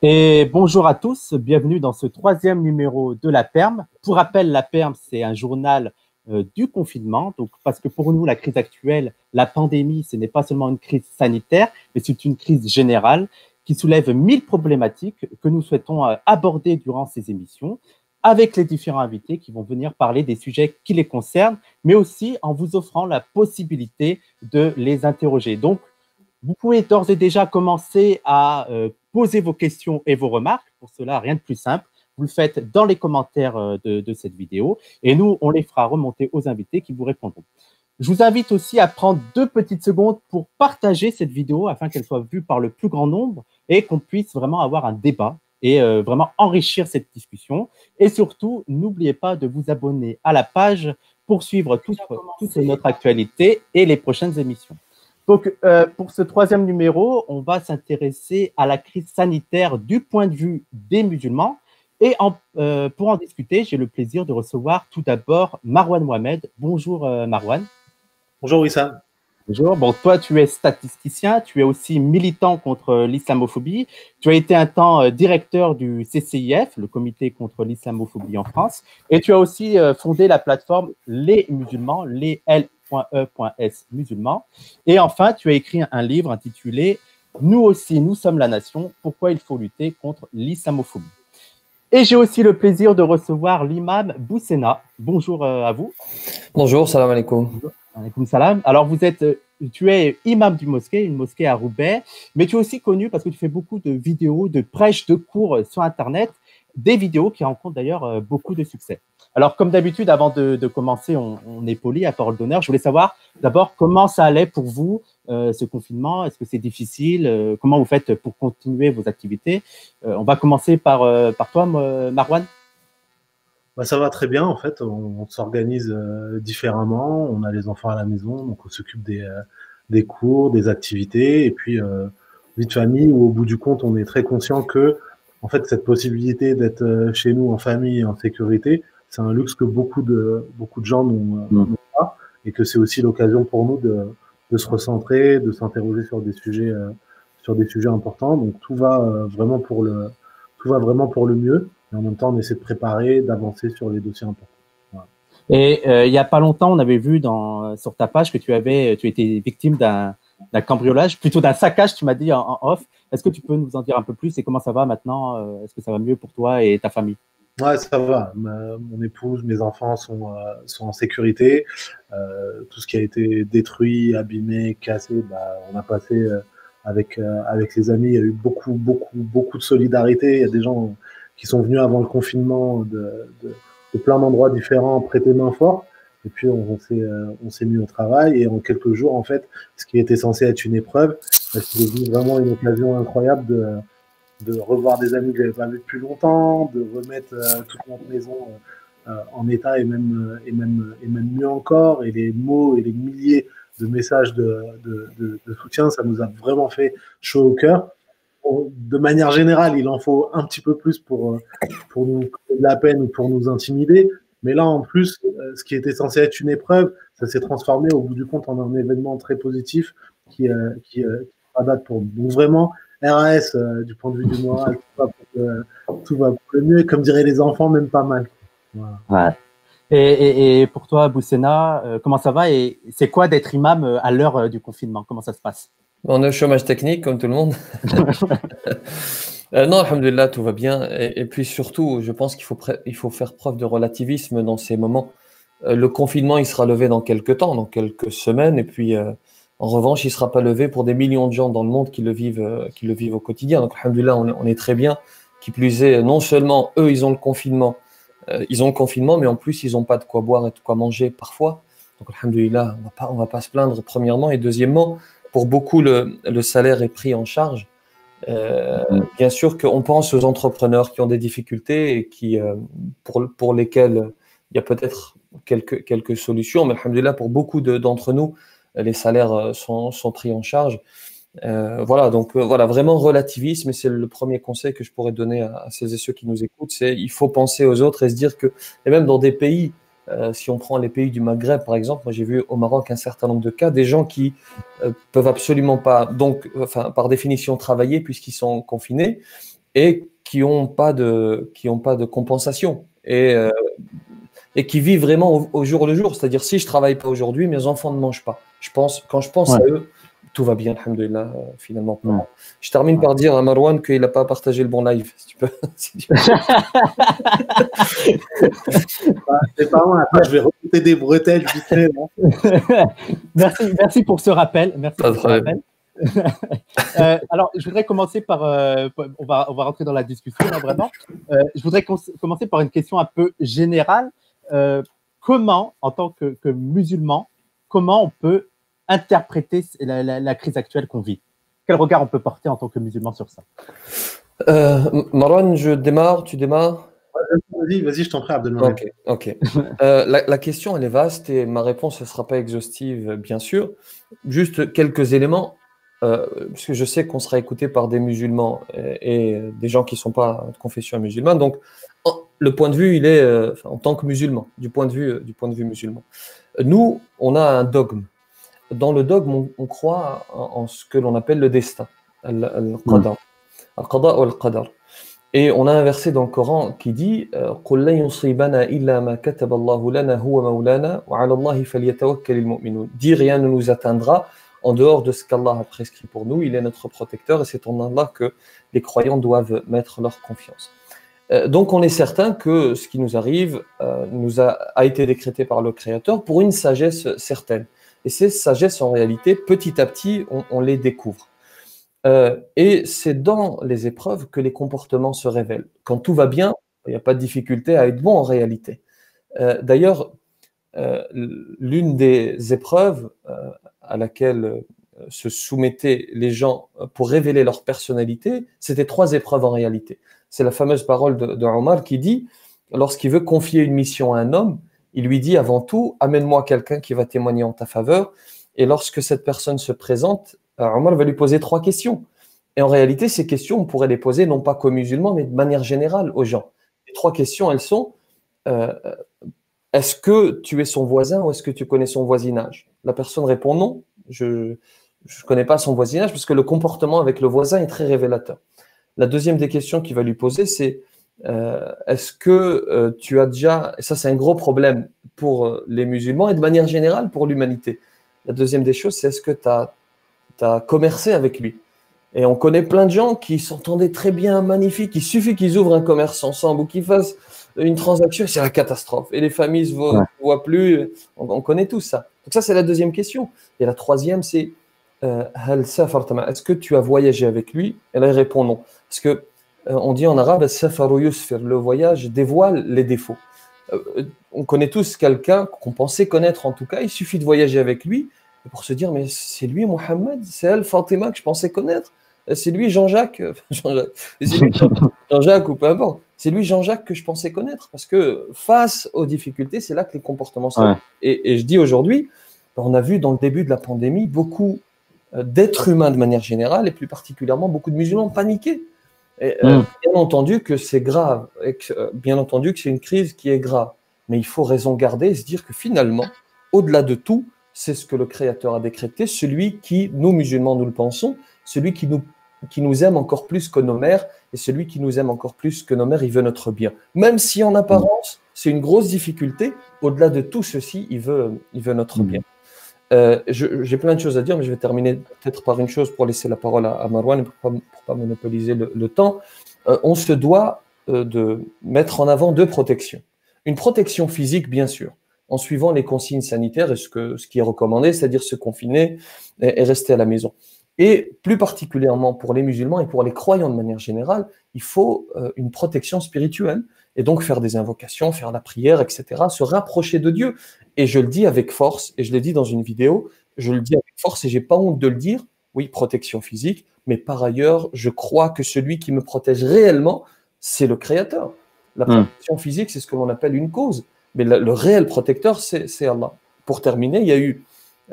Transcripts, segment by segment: Et bonjour à tous, bienvenue dans ce troisième numéro de La Perme. Pour rappel, La Perme, c'est un journal du confinement, donc parce que pour nous, la crise actuelle, la pandémie, ce n'est pas seulement une crise sanitaire, mais c'est une crise générale qui soulève 1000 problématiques que nous souhaitons aborder durant ces émissions, avec les différents invités qui vont venir parler des sujets qui les concernent, mais aussi en vous offrant la possibilité de les interroger. Donc, vous pouvez d'ores et déjà commencer à posez vos questions et vos remarques. Pour cela, rien de plus simple. Vous le faites dans les commentaires de cette vidéo et nous, on les fera remonter aux invités qui vous répondront. Je vous invite aussi à prendre 2 petites secondes pour partager cette vidéo afin qu'elle soit vue par le plus grand nombre et qu'on puisse vraiment avoir un débat et vraiment enrichir cette discussion. Et surtout, n'oubliez pas de vous abonner à la page pour suivre toute notre actualité et les prochaines émissions. Donc, pour ce troisième numéro, on va s'intéresser à la crise sanitaire du point de vue des musulmans. Et pour en discuter, j'ai le plaisir de recevoir tout d'abord Marwan Muhammad. Bonjour Marwan. Bonjour Wissam. Bonjour. Bon, toi, tu es statisticien, tu es aussi militant contre l'islamophobie. Tu as été un temps directeur du CCIF, le comité contre l'islamophobie en France. Et tu as aussi fondé la plateforme Les Musulmans, les L.E.S. musulmans. Et enfin, tu as écrit un livre intitulé « Nous aussi, nous sommes la nation, pourquoi il faut lutter contre l'islamophobie ». Et j'ai aussi le plaisir de recevoir l'imam Boussenna. Bonjour à vous. Bonjour, salam alaikum. Bonjour, alaikum salam. Alors, tu es imam d'une mosquée, à Roubaix, mais tu es aussi connu parce que tu fais beaucoup de vidéos, de prêches, de cours sur Internet, des vidéos qui rencontrent d'ailleurs beaucoup de succès. Alors, comme d'habitude, avant de commencer, on est poli à parole d'honneur. Je voulais savoir d'abord comment ça allait pour vous, ce confinement. Est-ce que c'est difficile? Comment vous faites pour continuer vos activités? On va commencer par toi, Marwan. Bah, ça va très bien, en fait. On s'organise différemment. On a les enfants à la maison, donc on s'occupe des cours, des activités. Et puis, vie de famille, où au bout du compte, on est très conscient que, en fait, cette possibilité d'être chez nous en famille, en sécurité, c'est un luxe que beaucoup de gens n'ont pas, et que c'est aussi l'occasion pour nous de se recentrer, de s'interroger sur des sujets importants. Donc tout va vraiment pour le mieux. Et en même temps, on essaie de préparer, d'avancer sur les dossiers importants. Voilà. Et il n'y a pas longtemps, on avait vu sur ta page que tu étais victime d'un cambriolage, plutôt d'un saccage, tu m'as dit en off. Est-ce que tu peux nous en dire un peu plus et comment ça va maintenant? Est-ce que ça va mieux pour toi et ta famille? Ouais, ça va. Mon épouse, mes enfants sont en sécurité. Tout ce qui a été détruit, abîmé, cassé, bah, on a passé avec les amis. Il y a eu beaucoup de solidarité. Il y a des gens qui sont venus avant le confinement de plein d'endroits différents, prêter main forte. Et puis, on s'est mis au travail. Et en quelques jours, en fait, ce qui était censé être une épreuve, c'est devenu vraiment une occasion incroyable de revoir des amis que j'avais pas vus depuis longtemps, de remettre toute notre maison en état et même mieux encore. Et les mots et les milliers de messages de soutien, ça nous a vraiment fait chaud au cœur. De manière générale, il en faut un petit peu plus pour nous créer de la peine ou pour nous intimider. Mais là, en plus, ce qui était censé être une épreuve, ça s'est transformé au bout du compte en un événement très positif qui s'adapte pour nous. Donc vraiment, RAS, du point de vue du moral, tout va pour le mieux. Comme diraient les enfants, même pas mal. Voilà. Ouais. Et pour toi, Boussenna, comment ça va? Et c'est quoi d'être imam à l'heure du confinement? Comment ça se passe? On est au chômage technique, comme tout le monde. Non, alhamdoulilah, tout va bien. Et puis surtout, je pense qu'il faut faire preuve de relativisme dans ces moments. Le confinement, il sera levé dans quelques temps, dans quelques semaines. Et puis... en revanche, il ne sera pas levé pour des millions de gens dans le monde qui le vivent au quotidien. Donc, alhamdoulilah, on est très bien. Qui plus est, non seulement eux, ils ont le confinement, mais en plus, ils n'ont pas de quoi boire et de quoi manger parfois. Donc, alhamdoulilah, on ne va pas se plaindre, premièrement. Et deuxièmement, pour beaucoup, le salaire est pris en charge. Bien sûr qu'on pense aux entrepreneurs qui ont des difficultés et pour lesquels il y a peut-être quelques solutions. Mais alhamdoulilah, pour beaucoup d'entre nous, les salaires sont pris en charge. Voilà, donc voilà, vraiment relativisme, et c'est le premier conseil que je pourrais donner à celles et ceux qui nous écoutent, c'est il faut penser aux autres et se dire que, et même dans des pays, si on prend les pays du Maghreb par exemple, moi j'ai vu au Maroc un certain nombre de cas, des gens qui peuvent absolument pas, donc, enfin, par définition travailler puisqu'ils sont confinés, et qui n'ont pas de compensation et qui vivent vraiment au jour le jour. C'est-à-dire, si je travaille pas aujourd'hui, mes enfants ne mangent pas. Je pense, quand je pense à eux, tout va bien, alhamdoulilah, finalement. Ouais. Je termine par dire à Marwan qu'il n'a pas partagé le bon live, si tu peux. Si tu peux. Je vais remonter des bretelles. Merci pour ce rappel. Merci pour ce rappel. Alors, je voudrais commencer par, on va rentrer dans la discussion, hein, vraiment. Je voudrais commencer par une question un peu générale. Comment, en tant que musulman, comment on peut interpréter la crise actuelle qu'on vit? Quel regard on peut porter en tant que musulman sur ça? Marwan, je démarre, tu démarres? Vas-y, je t'en prie, Abdelmonaim. Ok. La question, elle est vaste et ma réponse, elle ne sera pas exhaustive, bien sûr. Juste quelques éléments, parce que je sais qu'on sera écouté par des musulmans et des gens qui ne sont pas de confession musulmane. Donc, le point de vue, il est en tant que musulman, du point de vue musulman. Nous, on a un dogme. Dans le dogme, on croit en ce que l'on appelle le destin, al-qadar, al-qada ou al-qadar. Et on a un verset dans le Coran qui dit "Qul la yusibana illa ma kataba Allahu lana huwa mawlana wa 'ala Allahi falyatawakkalul mu'minun." Dis rien ne nous atteindra en dehors de ce qu'Allah a prescrit pour nous, il est notre protecteur et c'est en Allah que les croyants doivent mettre leur confiance. Donc on est certain que ce qui nous arrive a été décrété par le Créateur pour une sagesse certaine. Et ces sagesses, en réalité, petit à petit, on les découvre. Et c'est dans les épreuves que les comportements se révèlent. Quand tout va bien, il n'y a pas de difficulté à être bon en réalité. D'ailleurs, l'une des épreuves à laquelle se soumettaient les gens pour révéler leur personnalité, c'était 3 épreuves en réalité. C'est la fameuse parole de Omar qui dit, lorsqu'il veut confier une mission à un homme, il lui dit avant tout, amène-moi quelqu'un qui va témoigner en ta faveur. Et lorsque cette personne se présente, Omar va lui poser 3 questions. Et en réalité, ces questions, on pourrait les poser non pas qu'aux musulmans, mais de manière générale aux gens. Les 3 questions, elles sont est-ce que tu es son voisin ou est-ce que tu connais son voisinage? La personne répond non, je ne connais pas son voisinage parce que le comportement avec le voisin est très révélateur. La deuxième des questions qu'il va lui poser, c'est est-ce que tu as déjà, et ça c'est un gros problème pour les musulmans et de manière générale pour l'humanité, la deuxième des choses c'est est-ce que tu as commercé avec lui? Et on connaît plein de gens qui s'entendaient très bien, magnifiques, il suffit qu'ils ouvrent un commerce ensemble ou qu'ils fassent une transaction, c'est la catastrophe et les familles ne se voient plus, on connaît tout ça. Donc ça c'est la deuxième question. Et la troisième c'est est-ce que tu as voyagé avec lui? Et là il répond non, parce que on dit en arabe, le voyage dévoile les défauts. On connaît tous quelqu'un qu'on pensait connaître en tout cas, il suffit de voyager avec lui pour se dire, mais c'est lui Mohamed, c'est elle Fatima que je pensais connaître, c'est lui Jean-Jacques, Jean-Jacques ou peu importe, c'est lui Jean-Jacques que je pensais connaître, parce que face aux difficultés, c'est là que les comportements sont. Et je dis aujourd'hui, on a vu dans le début de la pandémie, beaucoup d'êtres humains de manière générale, et plus particulièrement beaucoup de musulmans paniqués. Et, bien entendu que c'est grave, et que, bien entendu que c'est une crise qui est grave, mais il faut raison garder et se dire que finalement, au-delà de tout, c'est ce que le Créateur a décrété, celui qui, nous musulmans, nous le pensons, celui qui nous aime encore plus que nos mères, et celui qui nous aime encore plus que nos mères, il veut notre bien. Même si en apparence, c'est une grosse difficulté, au-delà de tout ceci, il veut notre bien. J'ai plein de choses à dire, mais je vais terminer peut-être par une chose pour laisser la parole à Marwan et pour pas monopoliser le temps. On se doit de mettre en avant 2 protections. Une protection physique, bien sûr, en suivant les consignes sanitaires et ce qui est recommandé, c'est-à-dire se confiner et rester à la maison. Et plus particulièrement pour les musulmans et pour les croyants de manière générale, il faut une protection spirituelle et donc faire des invocations, faire la prière, etc., se rapprocher de Dieu. Et je le dis avec force, et je l'ai dit dans une vidéo, je le dis avec force et je n'ai pas honte de le dire, oui, protection physique, mais par ailleurs, je crois que celui qui me protège réellement, c'est le Créateur. La protection physique, c'est ce que l'on appelle une cause, mais le réel protecteur, c'est Allah. Pour terminer, il y a eu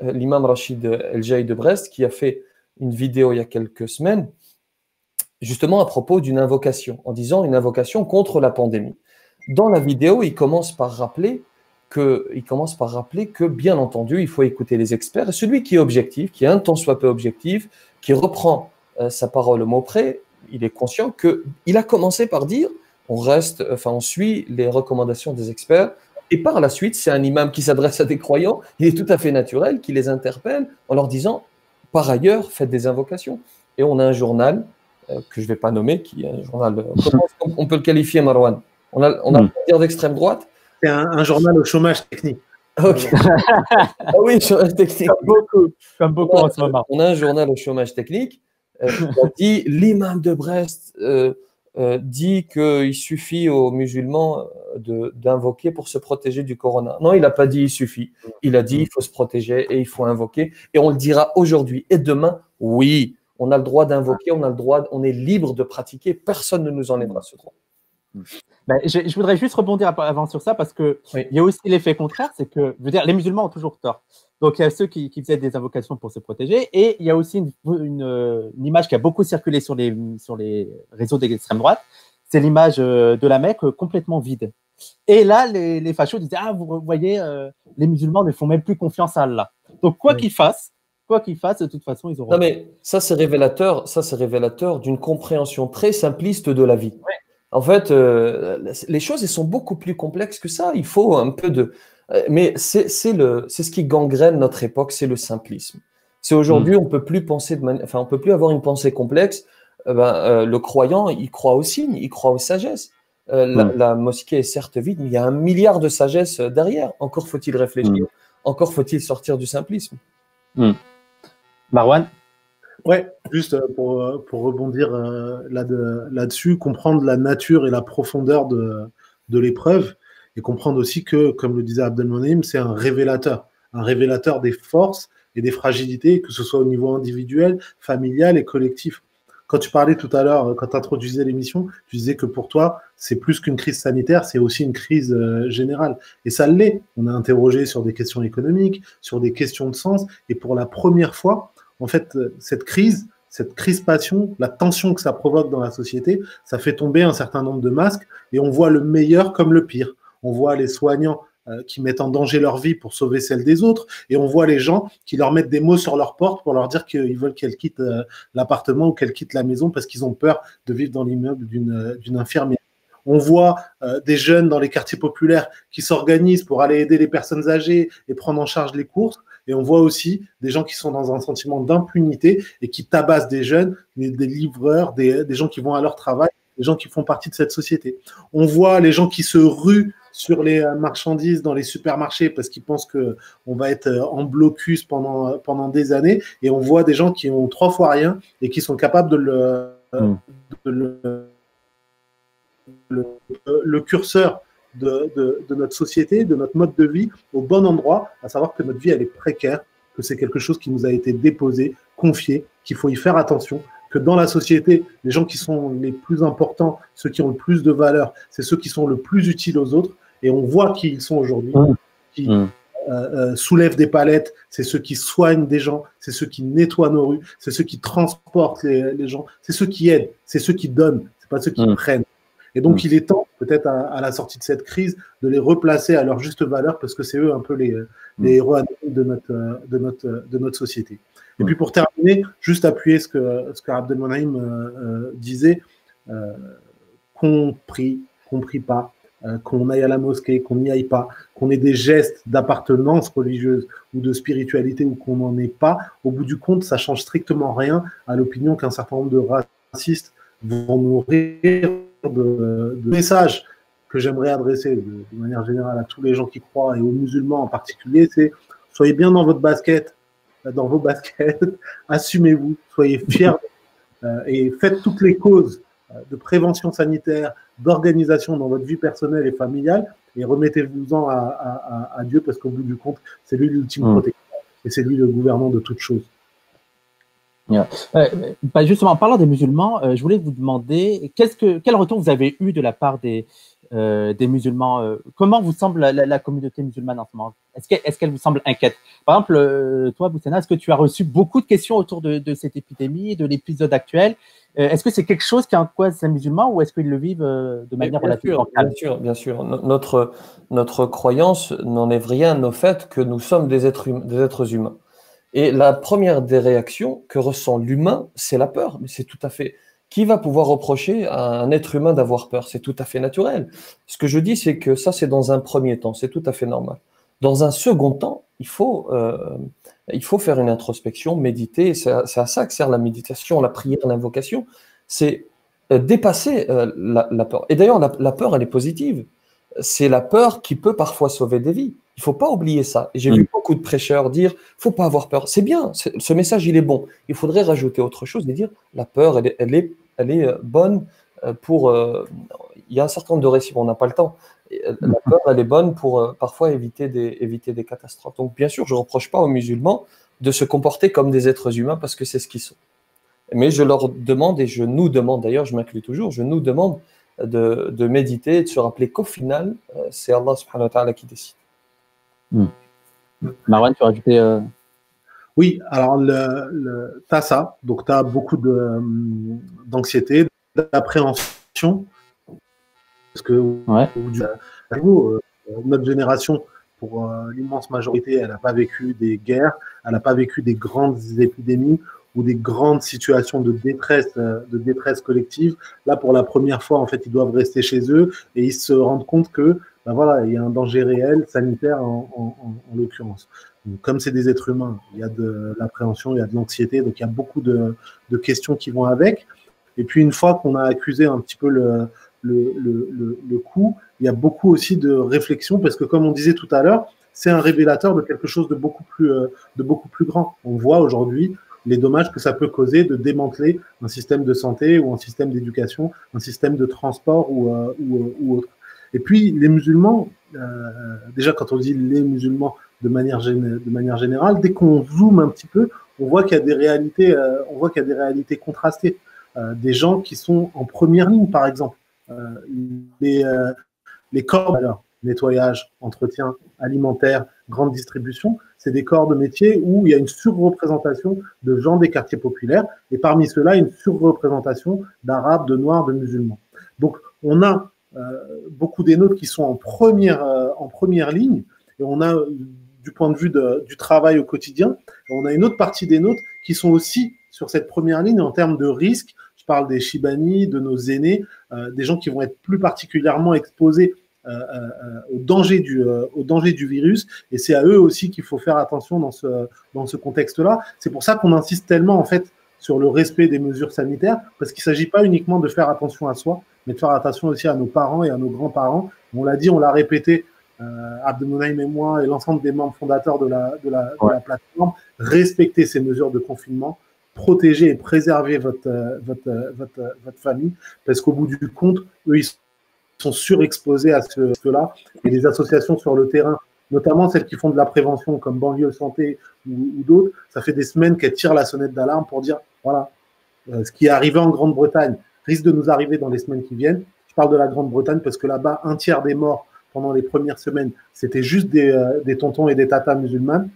l'imam Rachid El-Jaï de Brest qui a fait une vidéo il y a quelques semaines, justement à propos d'une invocation, en disant une invocation contre la pandémie. Dans la vidéo, il commence par rappeler que, bien entendu, il faut écouter les experts, et celui qui est objectif, qui est un tant soit peu objectif, qui reprend sa parole au mot près, il est conscient qu'il a commencé par dire on reste, enfin on suit les recommandations des experts, et par la suite c'est un imam qui s'adresse à des croyants, il est tout à fait naturel qu'il les interpelle en leur disant par ailleurs faites des invocations. Et on a un journal que je ne vais pas nommer, qui est un journal, on peut le qualifier, Marwan, on a un dire d'extrême droite. C'est un journal au chômage technique. Okay. Ah oui, chômage technique. Comme beaucoup en ce moment. On a un journal au chômage technique qui dit l'imam de Brest dit qu'il suffit aux musulmans d'invoquer pour se protéger du corona. Non, il n'a pas dit il suffit. Il a dit il faut se protéger et il faut invoquer. Et on le dira aujourd'hui et demain, oui, on a le droit d'invoquer, on a le droit, on est libre de pratiquer. Personne ne nous enlèvera ce droit. Ben, je voudrais juste rebondir avant sur ça parce qu'il y a aussi l'effet contraire, c'est que je veux dire, les musulmans ont toujours tort. Donc, il y a ceux qui faisaient des invocations pour se protéger et il y a aussi une image qui a beaucoup circulé sur les réseaux d'extrême droite, c'est l'image de la Mecque complètement vide. Et là, les fachos disaient « Ah, vous voyez, les musulmans ne font même plus confiance à Allah. » Donc, quoi qu'ils fassent, de toute façon, ils auront… Non, mais ça, c'est révélateur d'une compréhension très simpliste de la vie. Oui. En fait, les choses elles sont beaucoup plus complexes que ça. Il faut un peu de… Mais c'est ce qui gangrène notre époque, c'est le simplisme. C'est aujourd'hui, on peut plus penser de enfin, on peut plus avoir une pensée complexe. Le croyant, il croit aux signes, il croit aux sagesses. La mosquée est certes vide, mais il y a 1 milliard de sagesses derrière. Encore faut-il réfléchir, encore faut-il sortir du simplisme. Marwan ? Ouais, juste pour rebondir là-dessus, comprendre la nature et la profondeur de l'épreuve. Et comprendre aussi que, comme le disait Abdelmonaim, c'est un révélateur des forces et des fragilités, que ce soit au niveau individuel, familial et collectif. Quand tu parlais tout à l'heure, quand tu introduisais l'émission, tu disais que pour toi, c'est plus qu'une crise sanitaire, c'est aussi une crise générale. Et ça l'est. On a interrogé sur des questions économiques, sur des questions de sens. Et pour la première fois, en fait, cette crispation, la tension que ça provoque dans la société, ça fait tomber un certain nombre de masques et on voit le meilleur comme le pire. On voit les soignants qui mettent en danger leur vie pour sauver celle des autres et on voit les gens qui leur mettent des mots sur leur porte pour leur dire qu'ils veulent qu'elles quittent l'appartement ou qu'elles quittent la maison parce qu'ils ont peur de vivre dans l'immeuble d'une infirmière. On voit des jeunes dans les quartiers populaires qui s'organisent pour aller aider les personnes âgées et prendre en charge les courses. Et on voit aussi des gens qui sont dans un sentiment d'impunité et qui tabassent des jeunes, des livreurs, des gens qui vont à leur travail, des gens qui font partie de cette société. On voit les gens qui se ruent sur les marchandises dans les supermarchés parce qu'ils pensent qu'on va être en blocus pendant des années. Et on voit des gens qui ont 3 fois rien et qui sont capables de le curseur de notre société, de notre mode de vie au bon endroit, à savoir que notre vie elle est précaire, que c'est quelque chose qui nous a été déposé, confié, qu'il faut y faire attention, que dans la société, les gens qui sont les plus importants, ceux qui ont le plus de valeur, c'est ceux qui sont le plus utiles aux autres, et on voit qui ils sont aujourd'hui, qui soulèvent des palettes, c'est ceux qui soignent des gens, c'est ceux qui nettoient nos rues, c'est ceux qui transportent les gens, c'est ceux qui aident, c'est ceux qui donnent, c'est pas ceux qui prennent. Et donc, il est temps, peut-être à la sortie de cette crise, de les replacer à leur juste valeur parce que c'est eux un peu les héros de notre société. Et puis, pour terminer, juste appuyer ce que Abdelmonaim disait, qu'on prie, qu'on ne prie pas, qu'on aille à la mosquée, qu'on n'y aille pas, qu'on ait des gestes d'appartenance religieuse ou de spiritualité ou qu'on n'en ait pas, au bout du compte, ça ne change strictement rien à l'opinion qu'un certain nombre de racistes vont nourrir de message que j'aimerais adresser de manière générale à tous les gens qui croient et aux musulmans en particulier, c'est soyez bien dans votre basket, assumez-vous, soyez fiers et faites toutes les causes de prévention sanitaire, d'organisation dans votre vie personnelle et familiale et remettez-vous-en à Dieu parce qu'au bout du compte, c'est lui l'ultime protecteur et c'est lui le gouvernant de toutes choses. Yeah. Bah justement, en parlant des musulmans, je voulais vous demander quel retour vous avez eu de la part des musulmans. Comment vous semble la communauté musulmane en ce moment? Est-ce qu'elle vous semble inquiète? Par exemple, toi, Boussenna, est-ce que tu as reçu beaucoup de questions autour de cette épidémie, de l'épisode actuel? Est-ce que c'est quelque chose qui angoisse les musulmans ou est-ce qu'ils le vivent de manière relativement calme? Bien sûr. Notre croyance n'enlève rien au fait que nous sommes des êtres humains. Et la première des réactions que ressent l'humain, c'est la peur. Mais c'est tout à fait Qui va pouvoir reprocher à un être humain d'avoir peur? C'est tout à fait naturel. Ce que je dis, c'est que ça, c'est dans un premier temps, c'est tout à fait normal. Dans un second temps, il faut faire une introspection, méditer. C'est à ça que sert la méditation, la prière, l'invocation. C'est dépasser la peur. Et d'ailleurs, la peur, elle est positive. C'est la peur qui peut parfois sauver des vies. Il ne faut pas oublier ça. J'ai vu beaucoup de prêcheurs dire « il ne faut pas avoir peur ». C'est bien, ce message, il est bon. Il faudrait rajouter autre chose et dire « la peur, elle est bonne pour… » Il y a un certain nombre de récits, on n'a pas le temps. La peur, elle est bonne pour parfois éviter des catastrophes. Donc, bien sûr, je ne reproche pas aux musulmans de se comporter comme des êtres humains parce que c'est ce qu'ils sont. Mais je leur demande, et je nous demande d'ailleurs, je m'inclus toujours, je nous demande de méditer et de se rappeler qu'au final, c'est Allah subhanahu wa ta'ala qui décide. Marwan, tu as rajouté… Oui, alors tu as ça, donc tu as beaucoup d'anxiété, d'appréhension, parce que notre génération, pour l'immense majorité, elle n'a pas vécu des guerres, elle n'a pas vécu des grandes épidémies ou des grandes situations de détresse collective. Là, pour la première fois, en fait, ils doivent rester chez eux et ils se rendent compte que ben voilà, il y a un danger réel, sanitaire en l'occurrence. Comme c'est des êtres humains, il y a de l'appréhension, il y a de l'anxiété, donc il y a beaucoup de questions qui vont avec. Et puis, une fois qu'on a accusé un petit peu le coup, il y a beaucoup aussi de réflexion, parce que comme on disait tout à l'heure, c'est un révélateur de quelque chose de beaucoup plus grand. On voit aujourd'hui les dommages que ça peut causer de démanteler un système de santé ou un système d'éducation, un système de transport ou autre. Et puis, les musulmans, déjà quand on dit les musulmans de manière générale, dès qu'on zoome un petit peu, on voit qu'il y a des réalités, contrastées. Des gens qui sont en première ligne, par exemple. Les corps de valeur, nettoyage, entretien, alimentaire, grande distribution, c'est des corps de métier où il y a une surreprésentation de gens des quartiers populaires, et parmi ceux-là, une surreprésentation d'arabes, de noirs, de musulmans. Donc, on a beaucoup des nôtres qui sont en première ligne, et on a, du point de vue du travail au quotidien, on a une autre partie des nôtres qui sont aussi sur cette première ligne en termes de risque. Je parle des Chibani, de nos aînés, des gens qui vont être plus particulièrement exposés au danger du virus, et c'est à eux aussi qu'il faut faire attention dans ce contexte-là. C'est pour ça qu'on insiste tellement en fait sur le respect des mesures sanitaires, parce qu'il ne s'agit pas uniquement de faire attention à soi, mais de faire attention aussi à nos parents et à nos grands-parents. On l'a dit, on l'a répété, Abdelmonaim et moi et l'ensemble des membres fondateurs de la plateforme, respectez ces mesures de confinement, protégez et préservez votre famille, parce qu'au bout du compte, eux, ils sont surexposés à cela, et les associations sur le terrain, notamment celles qui font de la prévention comme Banlieue de Santé ou d'autres, ça fait des semaines qu'elles tirent la sonnette d'alarme pour dire voilà, ce qui est arrivé en Grande-Bretagne risque de nous arriver dans les semaines qui viennent. Je parle de la Grande-Bretagne parce que là-bas, un tiers des morts pendant les premières semaines, c'était juste des tontons et des tatas musulmanes,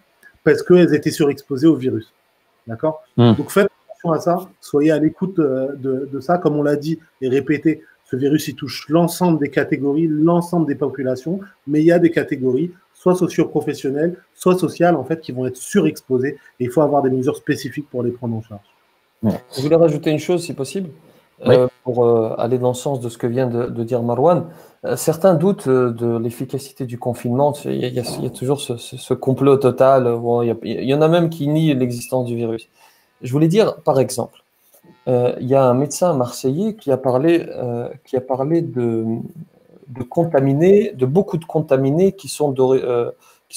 parce qu'elles étaient surexposées au virus. D'accord ? Donc faites attention à ça, soyez à l'écoute de ça, comme on l'a dit et répété. Ce virus, il touche l'ensemble des catégories, l'ensemble des populations, mais il y a des catégories, soit socio-professionnelles, soit sociales, en fait, qui vont être surexposées, et il faut avoir des mesures spécifiques pour les prendre en charge. Ouais. Je voulais rajouter une chose, si possible, oui, pour aller dans le sens de ce que vient de dire Marwan. Certains doutent de l'efficacité du confinement. Il y a toujours ce complot total. Il y en a même qui nient l'existence du virus. Je voulais dire, par exemple, il y a un médecin marseillais qui a parlé de contaminés, de beaucoup de contaminés qui sont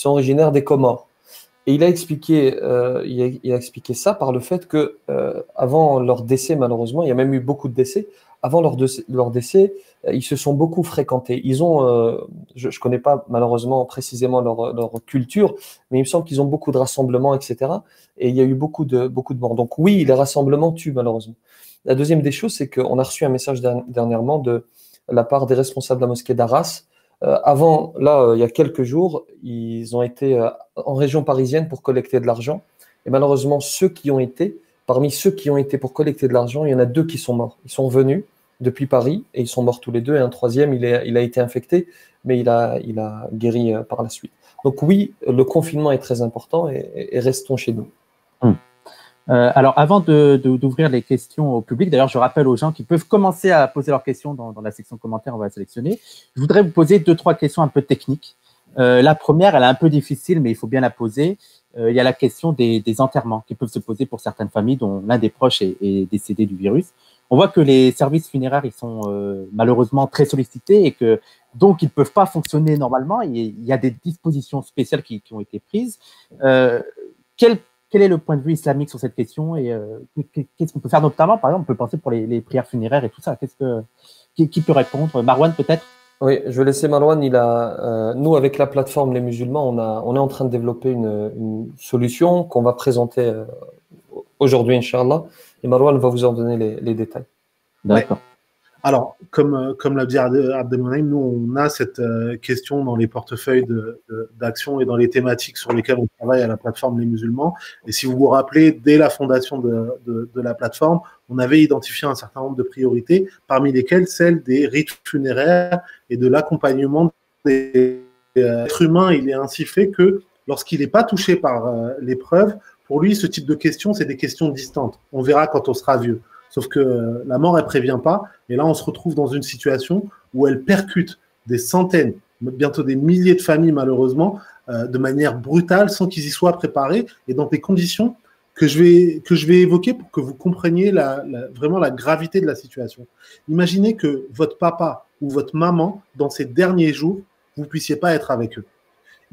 originaires des Comores. Et il a expliqué ça par le fait que avant leur décès, malheureusement, il y a même eu beaucoup de décès. Avant leur décès, ils se sont beaucoup fréquentés. Ils ont, je connais pas malheureusement précisément leur culture, mais il me semble qu'ils ont beaucoup de rassemblements, etc. Et il y a eu beaucoup de morts. Donc oui, les rassemblements tuent malheureusement. La deuxième des choses, c'est qu'on a reçu un message dernièrement de la part des responsables de la mosquée d'Arras. Avant, là, il y a quelques jours, ils ont été en région parisienne pour collecter de l'argent. Et malheureusement, parmi ceux qui ont été pour collecter de l'argent, il y en a 2 qui sont morts. Ils sont venus depuis Paris et ils sont morts tous les 2. Et un troisième, il a été infecté, mais il a guéri par la suite. Donc oui, le confinement est très important et restons chez nous. Alors, avant d'ouvrir les questions au public, d'ailleurs, je rappelle aux gens qui peuvent commencer à poser leurs questions dans la section commentaires, on va la sélectionner. Je voudrais vous poser 2-3 questions un peu techniques. La première, elle est un peu difficile, mais il faut bien la poser. Il y a la question des enterrements qui peuvent se poser pour certaines familles dont l'un des proches est décédé du virus. On voit que les services funéraires, ils sont malheureusement très sollicités et que donc ils ne peuvent pas fonctionner normalement. Il y a des dispositions spéciales qui ont été prises. Quel est le point de vue islamique sur cette question et qu'est-ce qu'on peut faire notamment? Par exemple, on peut penser pour les prières funéraires et tout ça. Qui peut répondre? Marwan, peut-être? Oui, je vais laisser Marwan. Nous, avec la plateforme Les Musulmans, on est en train de développer une solution qu'on va présenter aujourd'hui, Inch'Allah. Et Marwan va vous en donner les détails. D'accord. Ouais. Alors, comme l'a dit Abdelmonaim, nous, on a cette question dans les portefeuilles d'action et dans les thématiques sur lesquelles on travaille à la plateforme Les Musulmans. Et si vous vous rappelez, dès la fondation de la plateforme, on avait identifié un certain nombre de priorités, parmi lesquelles celle des rites funéraires et de l'accompagnement des êtres humains. Il est ainsi fait que lorsqu'il n'est pas touché par l'épreuve, pour lui, ce type de questions, c'est des questions distantes. On verra quand on sera vieux. Sauf que la mort, elle ne prévient pas. Et là, on se retrouve dans une situation où elle percute des centaines, bientôt des milliers de familles, malheureusement, de manière brutale, sans qu'ils y soient préparés, et dans des conditions que je vais évoquer pour que vous compreniez vraiment la gravité de la situation. Imaginez que votre papa ou votre maman, dans ces derniers jours, vous ne puissiez pas être avec eux.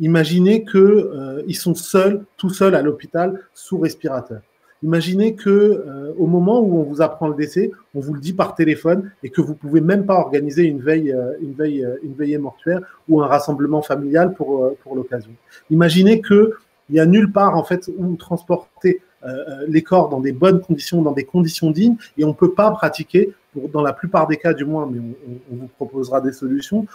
Imaginez qu'ils sont seuls, tout seuls à l'hôpital, sous respirateur. Imaginez que au moment où on vous apprend le décès, on vous le dit par téléphone et que vous pouvez même pas organiser une veillée mortuaire ou un rassemblement familial pour l'occasion. Imaginez que il y a nulle part en fait où transporter les corps dans des bonnes conditions, dans des conditions dignes, et on peut pas pratiquer dans la plupart des cas du moins, mais on vous proposera des solutions.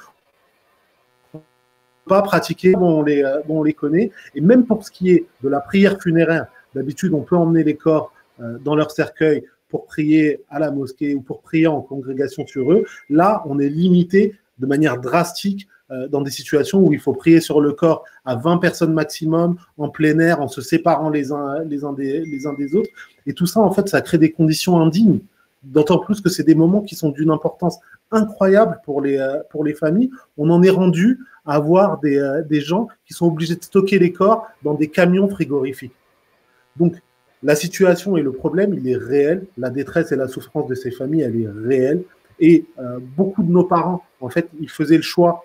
Pas pratiquer, on les connaît, et même pour ce qui est de la prière funéraire. D'habitude, on peut emmener les corps dans leur cercueil pour prier à la mosquée ou pour prier en congrégation sur eux. Là, on est limité de manière drastique dans des situations où il faut prier sur le corps à 20 personnes maximum, en plein air, en se séparant les uns des autres. Et tout ça, en fait, ça crée des conditions indignes. D'autant plus que c'est des moments qui sont d'une importance incroyable pour les familles. On en est rendu à avoir des gens qui sont obligés de stocker les corps dans des camions frigorifiques. Donc, la situation et le problème, il est réel. La détresse et la souffrance de ces familles, elle est réelle. Et beaucoup de nos parents, en fait, ils faisaient le choix.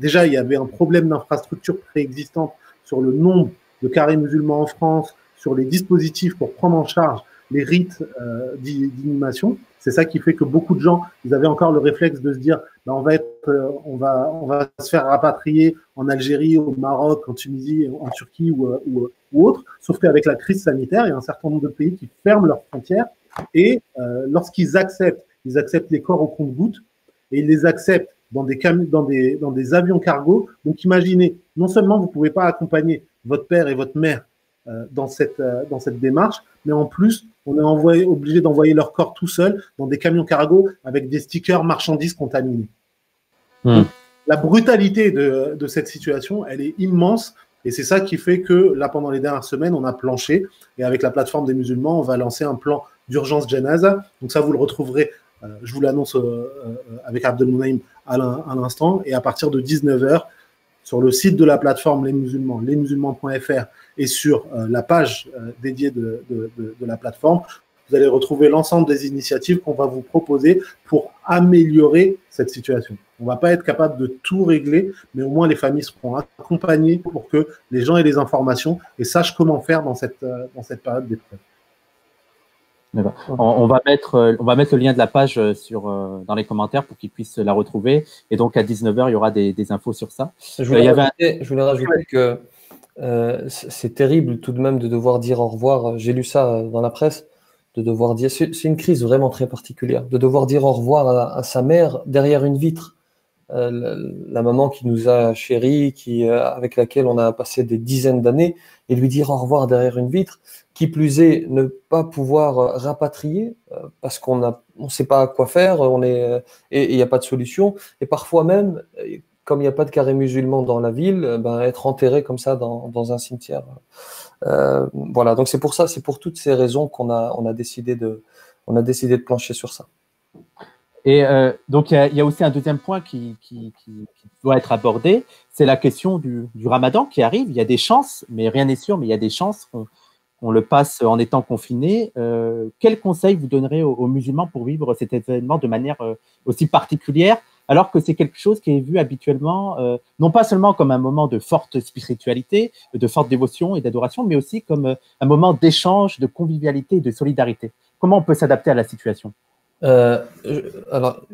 Déjà, il y avait un problème d'infrastructure préexistante sur le nombre de carrés musulmans en France, sur les dispositifs pour prendre en charge les rites d'inhumation. C'est ça qui fait que beaucoup de gens, ils avaient encore le réflexe de se dire bah, on va se faire rapatrier en Algérie, au Maroc, en Tunisie, en Turquie ou autre. Sauf qu'avec la crise sanitaire, il y a un certain nombre de pays qui ferment leurs frontières et lorsqu'ils acceptent, ils acceptent les corps au compte-gouttes et ils les acceptent dans des avions cargo. Donc imaginez, non seulement vous ne pouvez pas accompagner votre père et votre mère dans cette démarche, mais en plus, on est obligé d'envoyer leur corps tout seul dans des camions cargo avec des stickers marchandises contaminés. Mmh. La brutalité de cette situation, elle est immense et c'est ça qui fait que là, pendant les dernières semaines, on a planché et avec la plateforme des musulmans, on va lancer un plan d'urgence janaza. Donc ça, vous le retrouverez, je vous l'annonce avec Abdelmonaim à l'instant et à partir de 19h, sur le site de la plateforme Les Musulmans, lesmusulmans.fr et sur la page dédiée de la plateforme, vous allez retrouver l'ensemble des initiatives qu'on va vous proposer pour améliorer cette situation. On ne va pas être capable de tout régler, mais au moins les familles seront accompagnées pour que les gens aient les informations et sachent comment faire dans cette période d'épreuve. On va mettre le lien de la page dans les commentaires pour qu'ils puissent la retrouver. Et donc, à 19h, il y aura des infos sur ça. Je voulais rajouter que c'est terrible tout de même de devoir dire au revoir. J'ai lu ça dans la presse, de devoir dire, c'est une crise vraiment très particulière, de devoir dire au revoir à sa mère derrière une vitre. La maman qui nous a chéris, avec laquelle on a passé des dizaines d'années, et lui dire au revoir derrière une vitre, qui plus est ne pas pouvoir rapatrier parce qu'on ne sait pas quoi faire, et il n'y a pas de solution, et parfois même comme il n'y a pas de carré musulman dans la ville, ben, être enterré comme ça dans un cimetière. Voilà, donc c'est pour ça, c'est pour toutes ces raisons qu'on a, on a décidé de plancher sur ça. Et donc, il y a aussi un deuxième point qui doit être abordé, c'est la question du ramadan qui arrive. Il y a des chances, mais rien n'est sûr, mais il y a des chances qu'on le passe en étant confiné. Quels conseils vous donnerez aux musulmans pour vivre cet événement de manière aussi particulière, alors que c'est quelque chose qui est vu habituellement, non pas seulement comme un moment de forte spiritualité, de forte dévotion et d'adoration, mais aussi comme un moment d'échange, de convivialité et de solidarité. Comment on peut s'adapter à la situation ? Alors,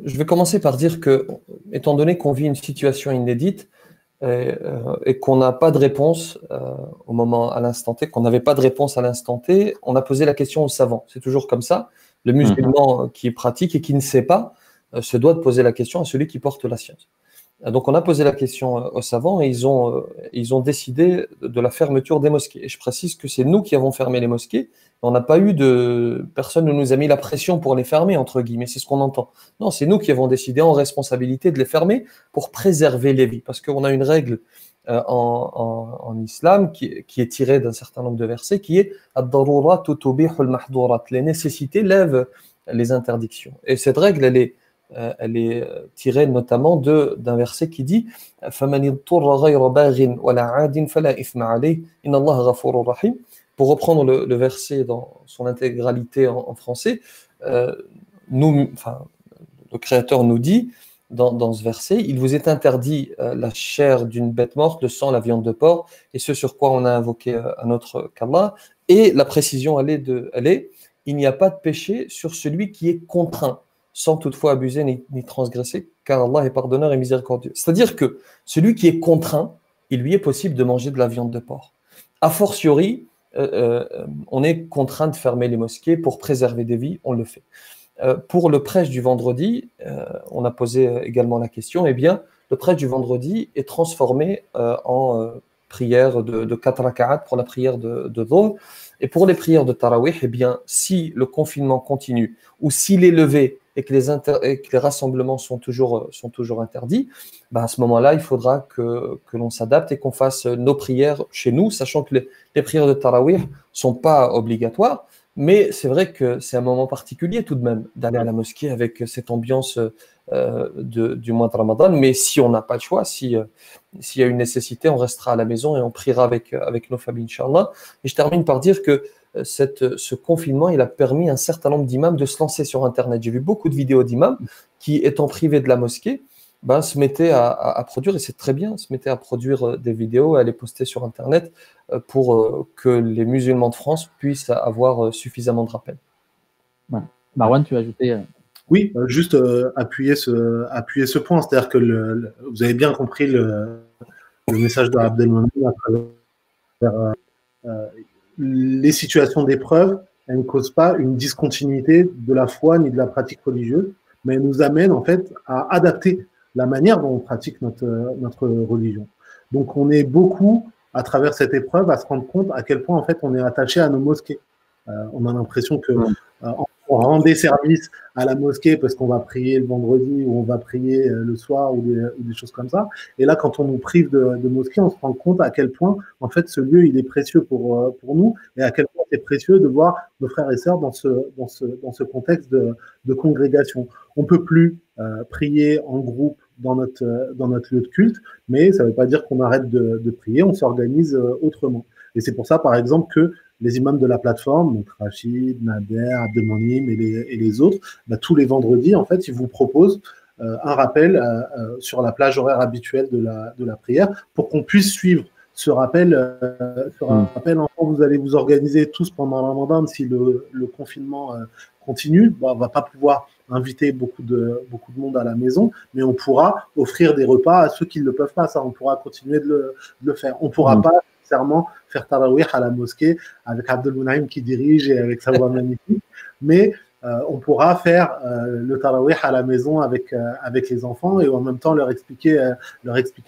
je vais commencer par dire que, étant donné qu'on vit une situation inédite et qu'on n'a pas de réponse à l'instant T, on a posé la question aux savants. C'est toujours comme ça. Le musulman qui pratique et qui ne sait pas se doit de poser la question à celui qui porte la science. Donc, on a posé la question aux savants et ils ont décidé de la fermeture des mosquées. Et je précise que c'est nous qui avons fermé les mosquées. On n'a pas eu de... Personne ne nous a mis la pression pour les fermer, entre guillemets. C'est ce qu'on entend. Non, c'est nous qui avons décidé en responsabilité de les fermer pour préserver les vies. Parce qu'on a une règle en islam qui est tirée d'un certain nombre de versets, qui est « Ad-darurat tubihul mahdurat » Les nécessités lèvent les interdictions. Et cette règle, elle est tirée notamment d'un verset qui dit « Pour reprendre le verset dans son intégralité en français, le Créateur nous dit dans ce verset « Il vous est interdit la chair d'une bête morte, le sang, la viande de porc, et ce sur quoi on a invoqué un autre qu'Allah. » Et la précision, elle est « Il n'y a pas de péché sur celui qui est contraint. » sans toutefois abuser ni transgresser, car Allah est pardonneur et miséricordieux. C'est-à-dire que celui qui est contraint, il lui est possible de manger de la viande de porc. A fortiori, on est contraint de fermer les mosquées pour préserver des vies, on le fait. Pour le prêche du vendredi, on a posé également la question, eh bien, le prêche du vendredi est transformé en prière de 4 raka'at pour la prière de Dhuhr. Et pour les prières de Tarawih, eh bien, si le confinement continue ou s'il est levé, et que les rassemblements sont toujours interdits, ben à ce moment-là, il faudra que l'on s'adapte et qu'on fasse nos prières chez nous, sachant que les prières de Tarawih ne sont pas obligatoires, mais c'est vrai que c'est un moment particulier tout de même d'aller à la mosquée avec cette ambiance du mois de Ramadan, mais si on n'a pas le choix, s'il y a une nécessité, on restera à la maison et on priera avec nos familles, Inch'Allah. Et je termine par dire que ce confinement, il a permis à un certain nombre d'imams de se lancer sur Internet. J'ai vu beaucoup de vidéos d'imams qui, étant privés de la mosquée, ben, se mettaient à produire, et c'est très bien, se mettaient à produire des vidéos et à les poster sur Internet pour que les musulmans de France puissent avoir suffisamment de rappels. Ouais. Marwan, tu as ajouté… Oui, juste appuyer ce point, c'est-à-dire que vous avez bien compris le message d'Abdelmonaim à travers… les situations d'épreuve, elles ne causent pas une discontinuité de la foi ni de la pratique religieuse, mais elles nous amènent en fait à adapter la manière dont on pratique notre religion. Donc on est beaucoup, à travers cette épreuve, à se rendre compte à quel point en fait on est attaché à nos mosquées. On a l'impression que on rendait service à la mosquée parce qu'on va prier le vendredi ou on va prier le soir ou des choses comme ça. Et là, quand on nous prive de mosquée, on se rend compte à quel point, en fait, ce lieu, il est précieux pour nous et à quel point c'est précieux de voir nos frères et sœurs dans ce contexte de congrégation. On ne peut plus prier en groupe dans notre lieu de culte, mais ça ne veut pas dire qu'on arrête de prier, on s'organise autrement. Et c'est pour ça, par exemple, que les imams de la plateforme, donc Rachid, Nader, Abdelmonaim et les autres, bah, tous les vendredis, en fait, ils vous proposent un rappel sur la plage horaire habituelle de la prière pour qu'on puisse suivre ce rappel. Vous allez vous organiser tous pendant le Ramadan. Si le confinement continue, bah, on ne va pas pouvoir inviter beaucoup de monde à la maison, mais on pourra offrir des repas à ceux qui ne le peuvent pas. Ça, on pourra continuer de le faire. On ne pourra pas faire tarawih à la mosquée avec Abdelmonaim qui dirige et avec sa voix magnifique, mais on pourra faire le tarawih à la maison avec les enfants et en même temps leur expliquer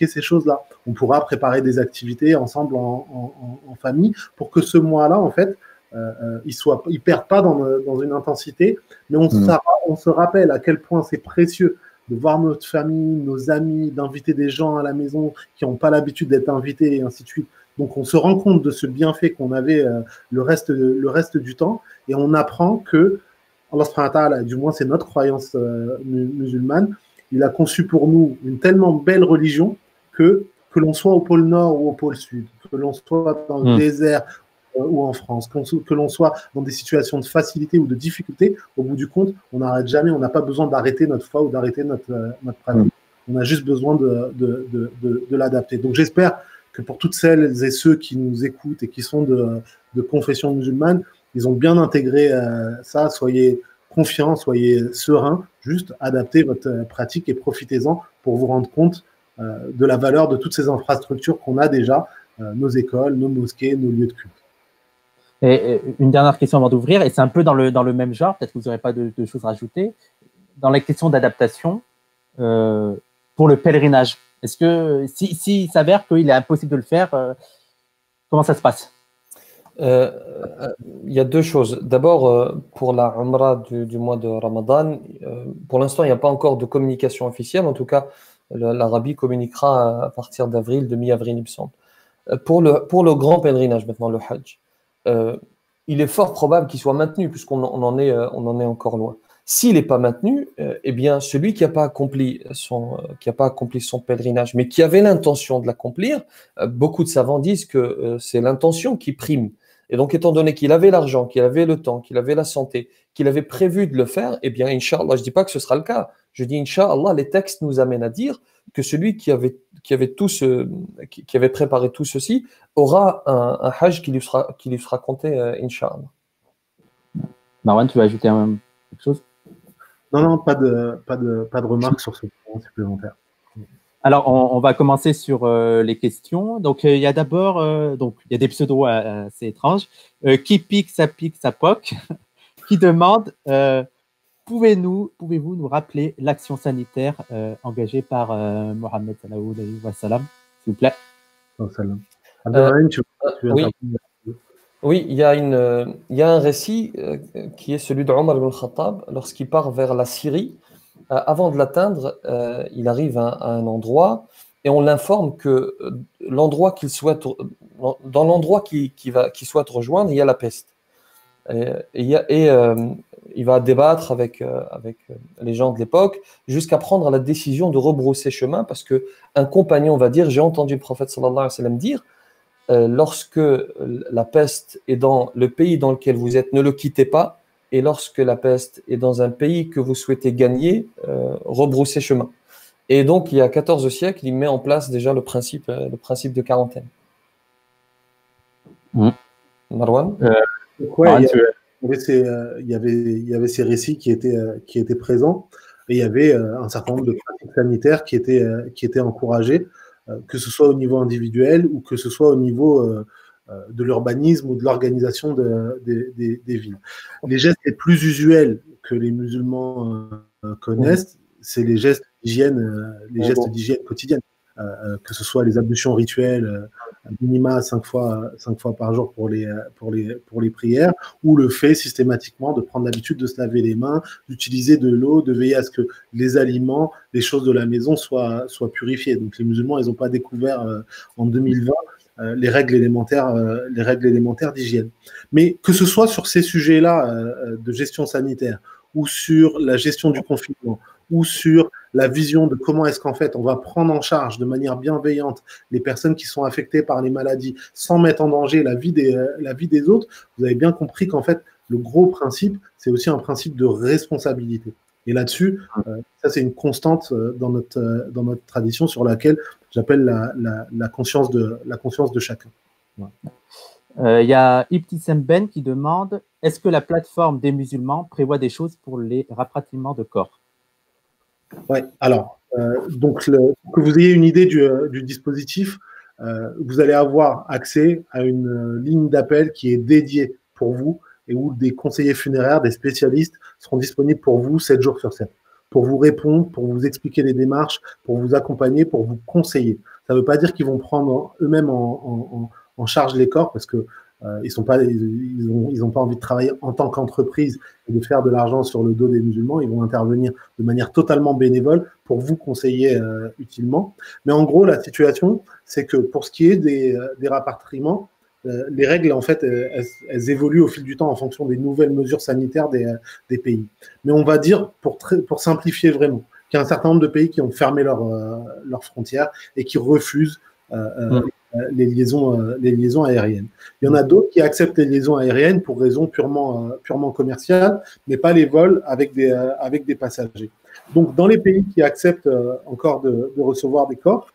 ces choses-là. On pourra préparer des activités ensemble en famille pour que ce mois-là, en fait, ils ne perdent pas dans une intensité, mais on se rappelle à quel point c'est précieux de voir notre famille, nos amis, d'inviter des gens à la maison qui n'ont pas l'habitude d'être invités, et ainsi de suite. Donc, on se rend compte de ce bienfait qu'on avait le reste du temps, et on apprend que Allah subhanahu wa ta'ala, du moins c'est notre croyance musulmane, il a conçu pour nous une tellement belle religion que l'on soit au pôle Nord ou au pôle Sud, que l'on soit dans le désert ou en France, que l'on soit dans des situations de facilité ou de difficulté, au bout du compte, on n'arrête jamais, on n'a pas besoin d'arrêter notre foi ou d'arrêter notre pratique. On a juste besoin de l'adapter. Donc j'espère que pour toutes celles et ceux qui nous écoutent et qui sont de confession musulmane, ils ont bien intégré ça. Soyez confiants, soyez sereins, juste adaptez votre pratique et profitez-en pour vous rendre compte de la valeur de toutes ces infrastructures qu'on a déjà, nos écoles, nos mosquées, nos lieux de culte. Et une dernière question avant d'ouvrir, et c'est un peu dans le même genre, peut-être que vous n'aurez pas de choses à rajouter, dans la question d'adaptation pour le pèlerinage. Est-ce que, s'il s'avère qu'il est impossible de le faire, comment ça se passe ? Il y a deux choses. D'abord, pour la Umrah du mois de Ramadan, pour l'instant, il n'y a pas encore de communication officielle. En tout cas, l'Arabie communiquera à partir d'avril, de mi-avril, il me semble. Pour le grand pèlerinage, maintenant, le Hajj, il est fort probable qu'il soit maintenu, puisqu'on en est encore loin. S'il n'est pas maintenu, eh bien, celui qui n'a pas accompli son pèlerinage, mais qui avait l'intention de l'accomplir, beaucoup de savants disent que c'est l'intention qui prime. Et donc, étant donné qu'il avait l'argent, qu'il avait le temps, qu'il avait la santé, qu'il avait prévu de le faire, eh bien, Inch'Allah, je ne dis pas que ce sera le cas. Je dis Inch'Allah, les textes nous amènent à dire que celui qui avait préparé tout ceci aura un hajj qui lui sera compté, Inch'Allah. Marwan, tu veux ajouter quelque chose ? Non, pas de remarques sur ce point supplémentaire. Alors, on va commencer sur les questions. Donc, il y a d'abord, il y a des pseudos assez étranges. Qui pique, ça poque. Qui demande, pouvez-vous nous rappeler l'action sanitaire engagée par Mohamed sallallahu alayhi wa sallam, s'il vous plaît? Oui, il y a un récit qui est celui de Omar ibn Khattab. Lorsqu'il part vers la Syrie, avant de l'atteindre, il arrive à un endroit et on l'informe que dans l'endroit qu'il souhaite rejoindre, il y a la peste. Il va débattre avec les gens de l'époque jusqu'à prendre la décision de rebrousser chemin, parce qu'un compagnon va dire, j'ai entendu le prophète sallallahu alayhi wa sallam dire, lorsque la peste est dans le pays dans lequel vous êtes, ne le quittez pas, et lorsque la peste est dans un pays que vous souhaitez gagner, rebroussez chemin. Et donc, il y a 14 siècles, il met en place déjà le principe de quarantaine. Marwan ? Ouais, il y avait ces récits qui étaient présents, et il y avait un certain nombre de pratiques sanitaires qui étaient encouragées, que ce soit au niveau individuel ou que ce soit au niveau de l'urbanisme ou de l'organisation des villes. Les gestes les plus usuels que les musulmans connaissent, c'est les gestes d'hygiène quotidienne, que ce soit les ablutions rituelles, minima 5 fois par jour pour les prières, ou le fait systématiquement de prendre l'habitude de se laver les mains, d'utiliser de l'eau, de veiller à ce que les aliments, les choses de la maison soient purifiées. Donc les musulmans, ils n'ont pas découvert en 2020 les règles élémentaires d'hygiène. Mais que ce soit sur ces sujets-là de gestion sanitaire, ou sur la gestion du confinement, ou sur la vision de comment est-ce qu'en fait on va prendre en charge de manière bienveillante les personnes qui sont affectées par les maladies sans mettre en danger la vie des autres, vous avez bien compris qu'en fait le gros principe, c'est aussi un principe de responsabilité. Et là-dessus, ça c'est une constante dans notre tradition sur laquelle j'appelle la conscience de chacun. Voilà. Il y a Ibtissam Ben qui demande, est-ce que la plateforme des musulmans prévoit des choses pour les rapatriements de corps? Oui, alors, pour que vous ayez une idée du dispositif, vous allez avoir accès à une ligne d'appel qui est dédiée pour vous et où des conseillers funéraires, des spécialistes seront disponibles pour vous 7 jours sur 7, pour vous répondre, pour vous expliquer les démarches, pour vous accompagner, pour vous conseiller. Ça ne veut pas dire qu'ils vont prendre eux-mêmes en charge les corps, parce que Ils n'ont pas envie de travailler en tant qu'entreprise et de faire de l'argent sur le dos des musulmans. Ils vont intervenir de manière totalement bénévole pour vous conseiller utilement. Mais en gros, la situation, c'est que pour ce qui est des rapatriements, les règles, en fait, elles évoluent au fil du temps en fonction des nouvelles mesures sanitaires des pays. Mais on va dire, pour simplifier vraiment, qu'il y a un certain nombre de pays qui ont fermé leurs frontières et qui refusent les liaisons aériennes. Il y en a d'autres qui acceptent les liaisons aériennes pour raisons purement commerciales, mais pas les vols avec des passagers. Donc, dans les pays qui acceptent encore de recevoir des corps,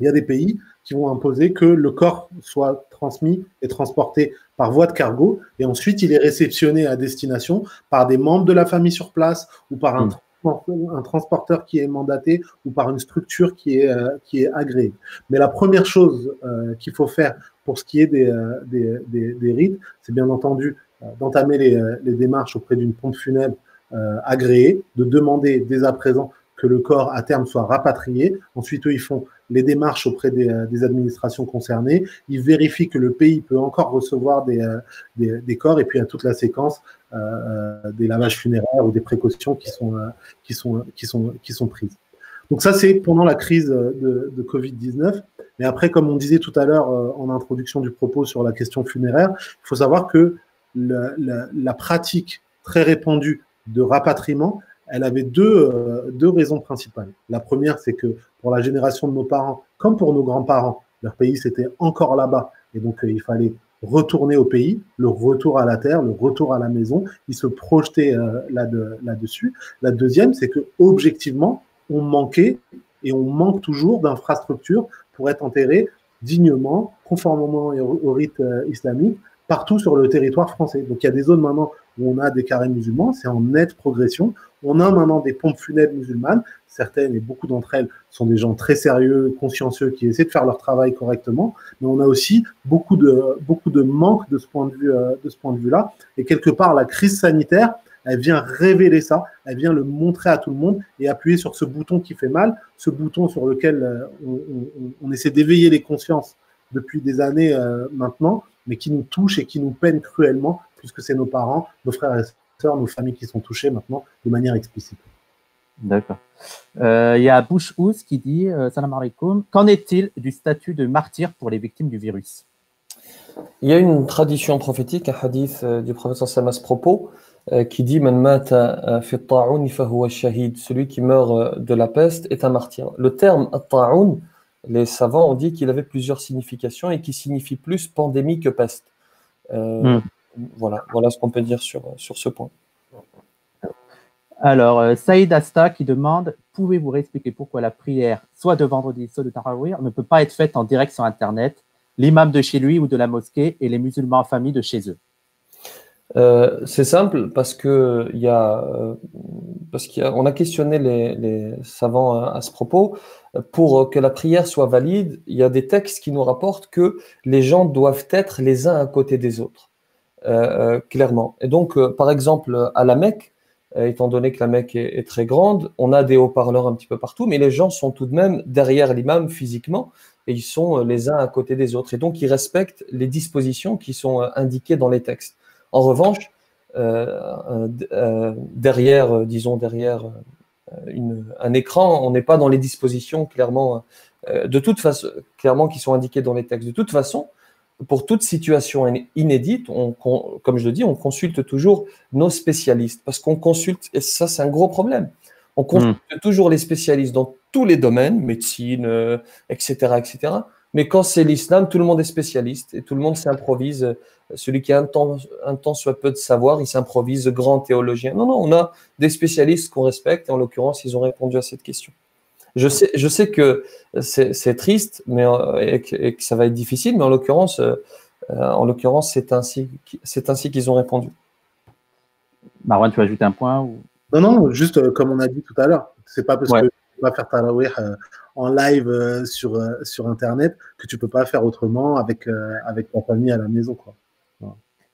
il y a des pays qui vont imposer que le corps soit transmis et transporté par voie de cargo, et ensuite il est réceptionné à destination par des membres de la famille sur place ou par un transporteur qui est mandaté ou par une structure qui est agréée. Mais la première chose qu'il faut faire pour ce qui est des rites, c'est bien entendu d'entamer les démarches auprès d'une pompe funèbre agréée, de demander dès à présent que le corps à terme soit rapatrié. Ensuite, eux, ils font les démarches auprès des administrations concernées. Ils vérifient que le pays peut encore recevoir des corps, et puis à toute la séquence des lavages funéraires ou des précautions qui sont prises. Donc ça, c'est pendant la crise de Covid-19. Mais après, comme on disait tout à l'heure en introduction du propos sur la question funéraire, il faut savoir que la pratique très répandue de rapatriement, elle avait deux raisons principales. La première, c'est que pour la génération de nos parents, comme pour nos grands-parents, leur pays, c'était encore là-bas. Et donc, il fallait retourner au pays, le retour à la terre, le retour à la maison. Ils se projetaient là-dessus. La deuxième, c'est que objectivement, on manquait et on manque toujours d'infrastructures pour être enterré dignement, conformément au rite islamique, partout sur le territoire français. Donc, il y a des zones maintenant où on a des carrés musulmans, c'est en nette progression. On a maintenant des pompes funèbres musulmanes. Certaines, et beaucoup d'entre elles, sont des gens très sérieux, consciencieux, qui essaient de faire leur travail correctement. Mais on a aussi beaucoup de manque de ce point de vue, là. Et quelque part, la crise sanitaire, elle vient révéler ça, elle vient le montrer à tout le monde et appuyer sur ce bouton qui fait mal, ce bouton sur lequel on essaie d'éveiller les consciences depuis des années maintenant, mais qui nous touche et qui nous peine cruellement, puisque c'est nos parents, nos frères et sœurs, nos familles qui sont touchés maintenant de manière explicite. D'accord. Il y a Bouchhouz qui dit « Salam alaikum, qu'en est-il du statut de martyr pour les victimes du virus ?» Il y a une tradition prophétique, un hadith du prophète sallam à ce propos, qui dit « Man mata fi ta'oun fahuwa shahid » celui qui meurt de la peste est un martyr. Le terme « ta'oun », les savants ont dit qu'il avait plusieurs significations et qui signifie plus pandémie que peste. Voilà ce qu'on peut dire sur ce point. Alors, Saïd Asta qui demande « Pouvez-vous expliquer pourquoi la prière, soit de vendredi, soit de Tarawih, ne peut pas être faite en direct sur Internet, l'imam de chez lui ou de la mosquée et les musulmans en famille de chez eux ?» C'est simple parce qu'on a questionné les savants à ce propos. Pour que la prière soit valide, il y a des textes qui nous rapportent que les gens doivent être les uns à côté des autres, clairement. Et donc, par exemple, à la Mecque, étant donné que la Mecque est très grande, on a des haut-parleurs un petit peu partout, mais les gens sont tout de même derrière l'imam physiquement et ils sont les uns à côté des autres. Et donc, ils respectent les dispositions qui sont indiquées dans les textes. En revanche, derrière un écran, on n'est pas dans les dispositions clairement, de toute façon, clairement qui sont indiquées dans les textes. De toute façon, pour toute situation inédite, comme je le dis, on consulte toujours nos spécialistes parce qu'on consulte, et ça c'est un gros problème, on consulte toujours les spécialistes dans tous les domaines, médecine, etc. Mais quand c'est l'islam, tout le monde est spécialiste et tout le monde s'improvise. Celui qui a un temps soit peu de savoir, il s'improvise grand théologien. Non, on a des spécialistes qu'on respecte. Et en l'occurrence, ils ont répondu à cette question. Je sais que c'est triste, mais et que ça va être difficile. Mais en l'occurrence, c'est ainsi qu'ils ont répondu. Marwan, tu veux ajouter un point ou... Non, juste comme on a dit tout à l'heure, c'est pas parce que tu vas faire tarawih en live sur Internet que tu peux pas faire autrement avec ta famille à la maison, quoi.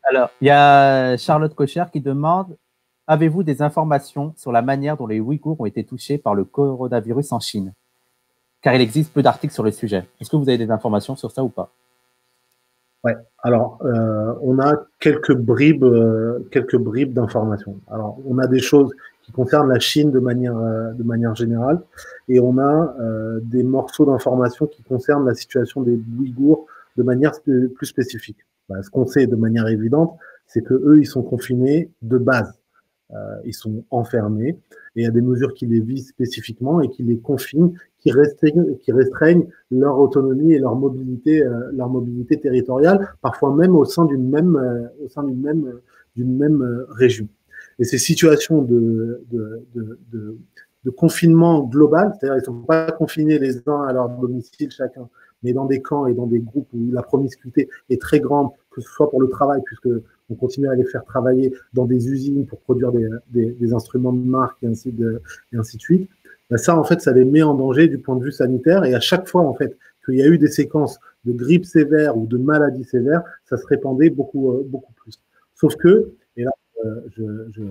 Voilà. Alors, il y a Charlotte Cocher qui demande « Avez-vous des informations sur la manière dont les Ouïghours ont été touchés par le coronavirus en Chine ? Car il existe peu d'articles sur le sujet. Est-ce que vous avez des informations sur ça ou pas ?» Ouais. Alors, on a quelques bribes d'informations. Alors, on a des choses qui concernent la Chine de manière générale, et on a des morceaux d'informations qui concernent la situation des Ouïghours de manière plus spécifique. Bah, ce qu'on sait de manière évidente, c'est que eux, ils sont confinés de base. Ils sont enfermés, et il y a des mesures qui les visent spécifiquement et qui les confinent, qui restreignent leur autonomie et leur mobilité territoriale, parfois même au sein d'une même région. Et ces situations de confinement global, c'est-à-dire ils ne sont pas confinés les uns à leur domicile chacun, mais dans des camps et dans des groupes où la promiscuité est très grande, que ce soit pour le travail, puisque on continue à les faire travailler dans des usines pour produire des instruments de marque et ainsi de suite. Ben ça, en fait, ça les met en danger du point de vue sanitaire. Et à chaque fois, en fait, qu'il y a eu des séquences de grippe sévère ou de maladie sévère, ça se répandait beaucoup plus. Sauf que, et là, je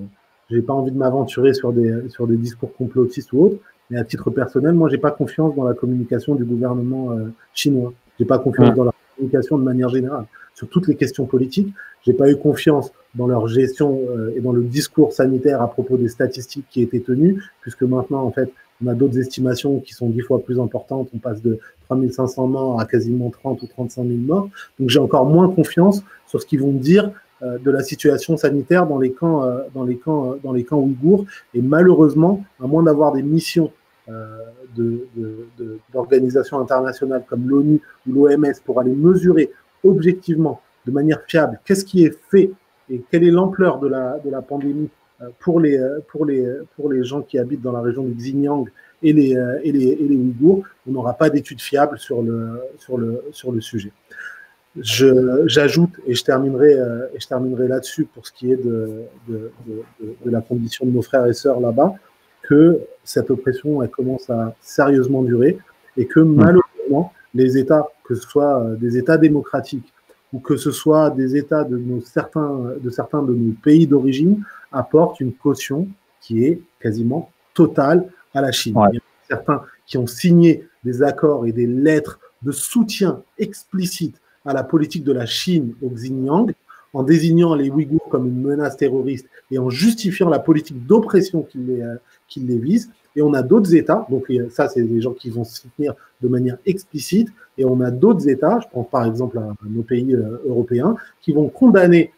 n'ai pas envie de m'aventurer sur des discours complotistes ou autres, mais à titre personnel, moi, j'ai pas confiance dans la communication du gouvernement chinois. J'ai pas confiance dans la communication de manière générale. Sur toutes les questions politiques, j'ai pas eu confiance dans leur gestion et dans le discours sanitaire à propos des statistiques qui étaient tenues, puisque maintenant, en fait, on a d'autres estimations qui sont 10 fois plus importantes. On passe de 3500 morts à quasiment 30 ou 35 000 morts. Donc, j'ai encore moins confiance sur ce qu'ils vont dire de la situation sanitaire dans les camps ouïghours. Et malheureusement, à moins d'avoir des missions d'organisations internationales comme l'ONU ou l'OMS pour aller mesurer objectivement, de manière fiable, qu'est-ce qui est fait et quelle est l'ampleur de la pandémie pour les gens qui habitent dans la région du Xinjiang et les Ouïghours, on n'aura pas d'études fiables sur le sujet. J'ajoute, et je terminerai là-dessus pour ce qui est de la condition de nos frères et sœurs là-bas, que cette oppression, elle commence à sérieusement durer et que malheureusement, les États, que ce soit des États démocratiques ou que ce soit des États de certains de nos pays d'origine, apportent une caution qui est quasiment totale à la Chine. Ouais. Il y a certains qui ont signé des accords et des lettres de soutien explicite à la politique de la Chine au Xinjiang, en désignant les Ouïghours comme une menace terroriste et en justifiant la politique d'oppression qui les vise. Et on a d'autres États, donc ça, c'est des gens qui vont se soutenir de manière explicite, et on a d'autres États, je pense par exemple à nos pays européens, qui vont condamner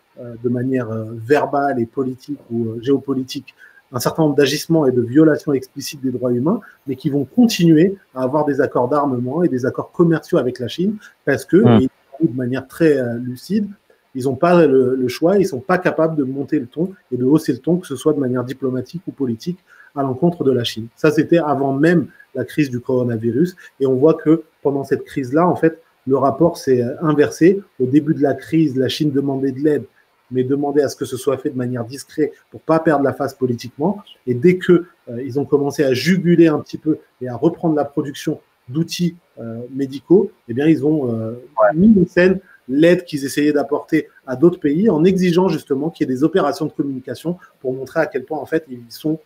de manière verbale et politique ou géopolitique un certain nombre d'agissements et de violations explicites des droits humains, mais qui vont continuer à avoir des accords d'armement et des accords commerciaux avec la Chine, parce que, de manière très lucide, ils n'ont pas le choix, ils ne sont pas capables de monter le ton et de hausser le ton, que ce soit de manière diplomatique ou politique, à l'encontre de la Chine. Ça, c'était avant même la crise du coronavirus. Et on voit que pendant cette crise-là, en fait, le rapport s'est inversé. Au début de la crise, la Chine demandait de l'aide, mais demandait à ce que ce soit fait de manière discrète pour pas perdre la face politiquement. Et dès que ils ont commencé à juguler un petit peu et à reprendre la production d'outils médicaux, eh bien, ils ont mis en scène l'aide qu'ils essayaient d'apporter à d'autres pays en exigeant justement qu'il y ait des opérations de communication pour montrer à quel point, en fait, ils sont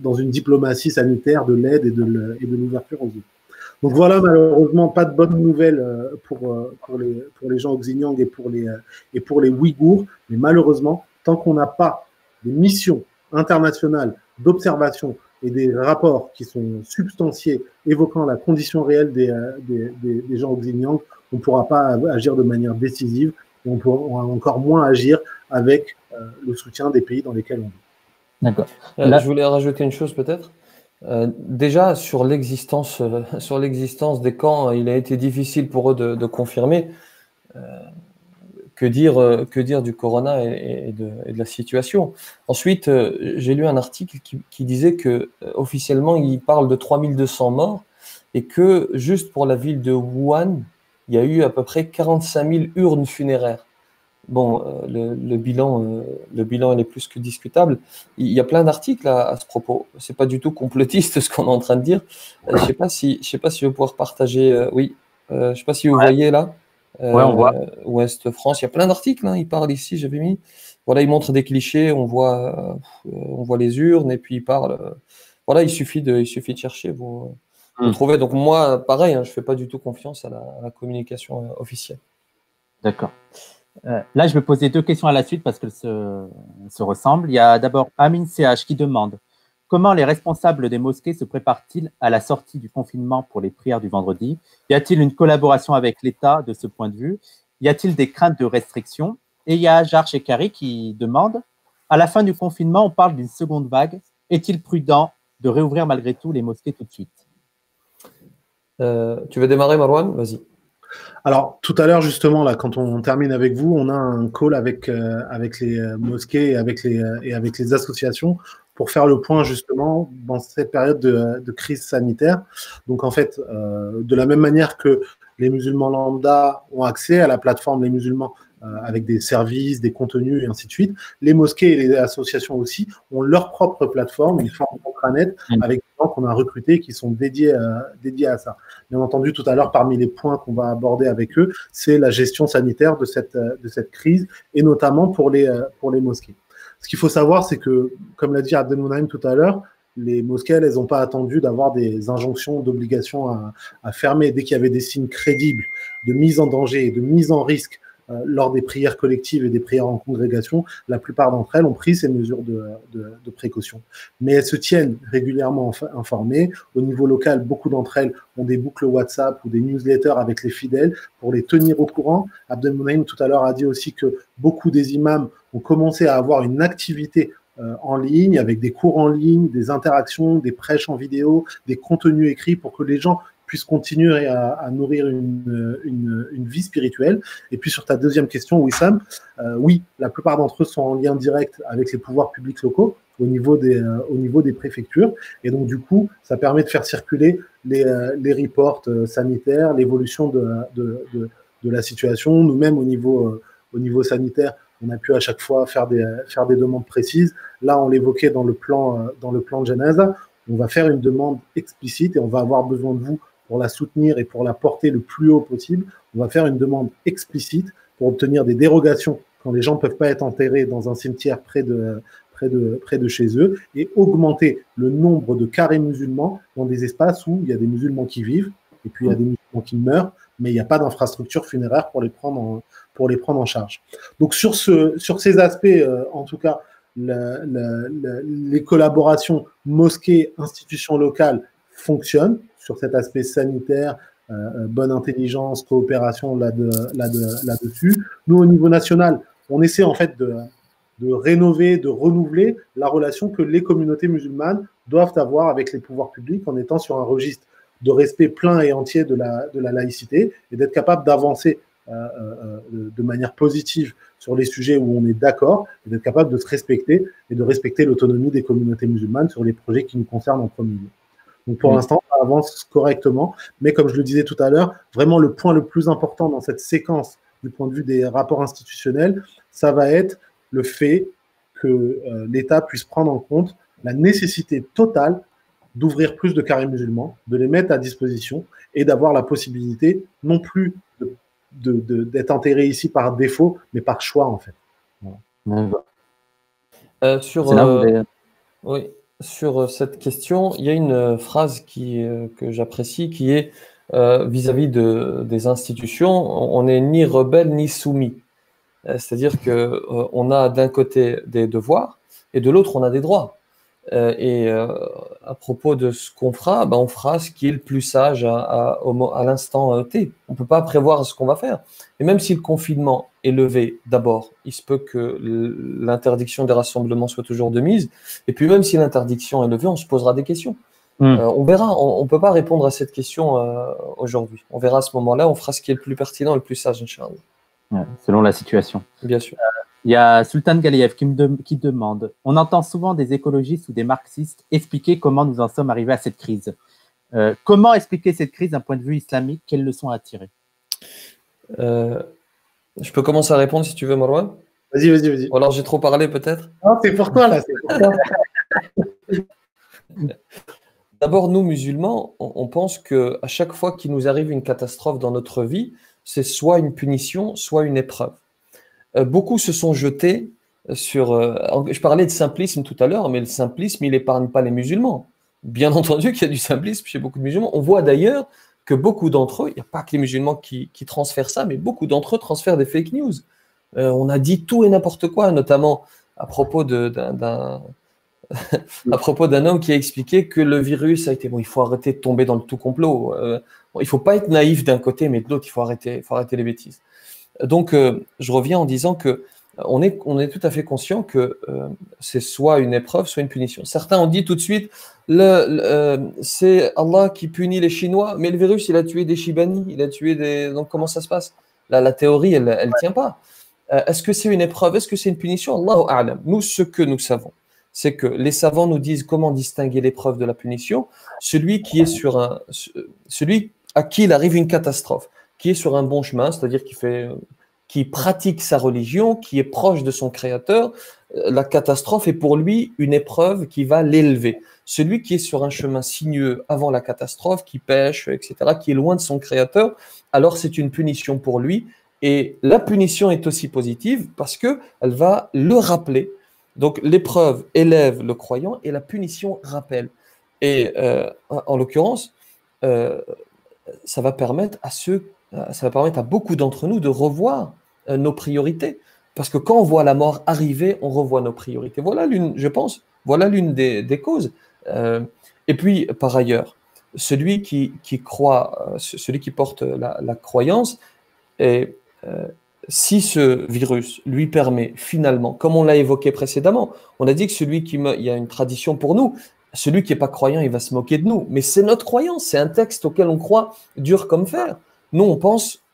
dans une diplomatie sanitaire de l'aide et de l'ouverture aux autres. Donc voilà, malheureusement, pas de bonnes nouvelles pour les gens au Xinjiang et pour les Ouïghours. Mais malheureusement, tant qu'on n'a pas des missions internationales d'observation et des rapports qui sont substantiés évoquant la condition réelle des gens au Xinjiang, on ne pourra pas agir de manière décisive et on pourra encore moins agir avec le soutien des pays dans lesquels on vit. D'accord. Je voulais rajouter une chose peut-être. Déjà, sur l'existence des camps, il a été difficile pour eux de confirmer. Que dire du corona et de la situation. Ensuite, j'ai lu un article qui disait que officiellement, il parle de 3200 morts et que juste pour la ville de Wuhan, il y a eu à peu près 45 000 urnes funéraires. Bon, le bilan, il est plus que discutable. Il y a plein d'articles à ce propos. C'est pas du tout complotiste ce qu'on est en train de dire. Je sais pas si je vais pouvoir partager. Oui, je sais pas si vous voyez là. Ouais, on voit. Ouest France, il y a plein d'articles. Hein. Il parle ici. J'avais mis. Voilà, il montre des clichés. On voit les urnes et puis il parle. Voilà, il suffit de chercher. Vous trouvez. Donc moi, pareil, hein, je fais pas du tout confiance à la communication officielle. D'accord. Là, je vais poser deux questions à la suite parce qu'elles se ressemblent. Il y a d'abord Amine CH qui demande « Comment les responsables des mosquées se préparent-ils à la sortie du confinement pour les prières du vendredi? Y a-t-il une collaboration avec l'État de ce point de vue? Y a-t-il des craintes de restrictions ?» Et il y a Jarche Kari qui demande « À la fin du confinement, on parle d'une seconde vague. Est-il prudent de réouvrir malgré tout les mosquées tout de suite ?» Tu veux démarrer, Marwan? Vas-y. Alors, tout à l'heure, justement, là, quand on termine avec vous, on a un call avec les mosquées et avec les associations pour faire le point, justement, dans cette période de crise sanitaire. Donc, en fait, de la même manière que les musulmans lambda ont accès à la plateforme des musulmans avec des services, des contenus et ainsi de suite, les mosquées et les associations aussi ont leur propre plateforme, une forme d'intranet avec des gens qu'on a recrutés qui sont dédiés à ça. Bien entendu, tout à l'heure, parmi les points qu'on va aborder avec eux, c'est la gestion sanitaire de cette crise et notamment pour les mosquées. Ce qu'il faut savoir, c'est que, comme l'a dit Abdelmonaim tout à l'heure, les mosquées, elles n'ont pas attendu d'avoir des injonctions, d'obligations à fermer. Dès qu'il y avait des signes crédibles de mise en danger et de mise en risque lors des prières collectives et des prières en congrégation, la plupart d'entre elles ont pris ces mesures de précaution. Mais elles se tiennent régulièrement informées. Au niveau local, beaucoup d'entre elles ont des boucles WhatsApp ou des newsletters avec les fidèles pour les tenir au courant. Abdelmonaim, tout à l'heure, a dit aussi que beaucoup des imams ont commencé à avoir une activité en ligne, avec des cours en ligne, des interactions, des prêches en vidéo, des contenus écrits pour que les gens puissent continuer à nourrir une vie spirituelle. Et puis sur ta deuxième question, Wissam, oui, la plupart d'entre eux sont en lien direct avec les pouvoirs publics locaux au niveau des préfectures. Et donc du coup, ça permet de faire circuler les reports sanitaires, l'évolution de la situation. Nous-mêmes, au niveau sanitaire, on a pu à chaque fois faire des demandes précises. Là, on l'évoquait dans le plan de Janaza. On va faire une demande explicite et on va avoir besoin de vous pour la soutenir et pour la porter le plus haut possible. On va faire une demande explicite pour obtenir des dérogations quand les gens ne peuvent pas être enterrés dans un cimetière près de chez eux et augmenter le nombre de carrés musulmans dans des espaces où il y a des musulmans qui vivent et puis il y a des musulmans qui meurent, mais il n'y a pas d'infrastructure funéraire pour les prendre en charge. Donc sur ces aspects, en tout cas, les collaborations mosquées-institutions locales fonctionnent sur cet aspect sanitaire, bonne intelligence, coopération là-dessus. Nous, au niveau national, on essaie en fait de rénover, de renouveler la relation que les communautés musulmanes doivent avoir avec les pouvoirs publics en étant sur un registre de respect plein et entier de la laïcité et d'être capable d'avancer de manière positive sur les sujets où on est d'accord, et d'être capable de se respecter et de respecter l'autonomie des communautés musulmanes sur les projets qui nous concernent en premier lieu. Donc pour l'instant, ça avance correctement, mais comme je le disais tout à l'heure, vraiment le point le plus important dans cette séquence du point de vue des rapports institutionnels, ça va être le fait que l'État puisse prendre en compte la nécessité totale d'ouvrir plus de carrés musulmans, de les mettre à disposition et d'avoir la possibilité non plus d'être enterré ici par défaut, mais par choix, en fait. Voilà. Sur cette question, il y a une phrase que j'apprécie qui est vis-à-vis des institutions, on n'est ni rebelle ni soumis. C'est-à-dire qu'on a d'un côté des devoirs et de l'autre, on a des droits. À propos de ce qu'on fera, on fera ce qui est le plus sage à l'instant T. On ne peut pas prévoir ce qu'on va faire. Et même si le confinement est levé d'abord, il se peut que l'interdiction des rassemblements soit toujours de mise. Et puis même si l'interdiction est levée, on se posera des questions. On verra, on ne peut pas répondre à cette question aujourd'hui. On verra à ce moment-là, on fera ce qui est le plus pertinent, le plus sage, Inch'Allah. Ouais, selon la situation. Bien sûr. Il y a Sultan Galiev qui demande « On entend souvent des écologistes ou des marxistes expliquer comment nous en sommes arrivés à cette crise. Comment expliquer cette crise d'un point de vue islamique? Quelles leçons à tirer ?» Je peux commencer à répondre si tu veux, Marwan. Vas-y. Ou alors j'ai trop parlé peut-être. Non, c'est pour toi là. D'abord, nous musulmans, on pense qu'à chaque fois qu'il nous arrive une catastrophe dans notre vie, c'est soit une punition, soit une épreuve. Beaucoup se sont jetés sur... je parlais de simplisme tout à l'heure, mais le simplisme, il n'épargne pas les musulmans. Bien entendu qu'il y a du simplisme chez beaucoup de musulmans. On voit d'ailleurs que beaucoup d'entre eux, il n'y a pas que les musulmans qui transfèrent ça, mais beaucoup d'entre eux transfèrent des fake news. On a dit tout et n'importe quoi, notamment à propos d'un homme qui a expliqué que le virus a été... Bon, il faut arrêter de tomber dans le tout complot. Bon, il ne faut pas être naïf d'un côté, mais de l'autre, il faut arrêter les bêtises. Donc, je reviens en disant que on est tout à fait conscient que c'est soit une épreuve, soit une punition. Certains ont dit tout de suite, c'est Allah qui punit les Chinois, mais le virus, il a tué des Shibani, il a tué des... Donc, comment ça se passe? Là, la théorie, elle ne tient pas. Est-ce que c'est une épreuve? Est-ce que c'est une punition? Allahu a'lam. Nous, ce que nous savons, c'est que les savants nous disent comment distinguer l'épreuve de la punition. Celui à qui il arrive une catastrophe, qui est sur un bon chemin, c'est-à-dire qui pratique sa religion, qui est proche de son créateur, la catastrophe est pour lui une épreuve qui va l'élever. Celui qui est sur un chemin sinueux avant la catastrophe, qui pêche, etc., qui est loin de son créateur, alors c'est une punition pour lui. Et la punition est aussi positive parce qu'elle va le rappeler. Donc l'épreuve élève le croyant et la punition rappelle. Et en l'occurrence, ça va permettre à beaucoup d'entre nous de revoir nos priorités. Parce que quand on voit la mort arriver, on revoit nos priorités. Voilà l'une, je pense, voilà l'une des causes. Et puis, par ailleurs, celui qui porte la croyance, et si ce virus lui permet finalement, comme on l'a évoqué précédemment, on a dit que il y a une tradition pour nous, celui qui n'est pas croyant, il va se moquer de nous. Mais c'est notre croyance, c'est un texte auquel on croit dur comme fer. Nous,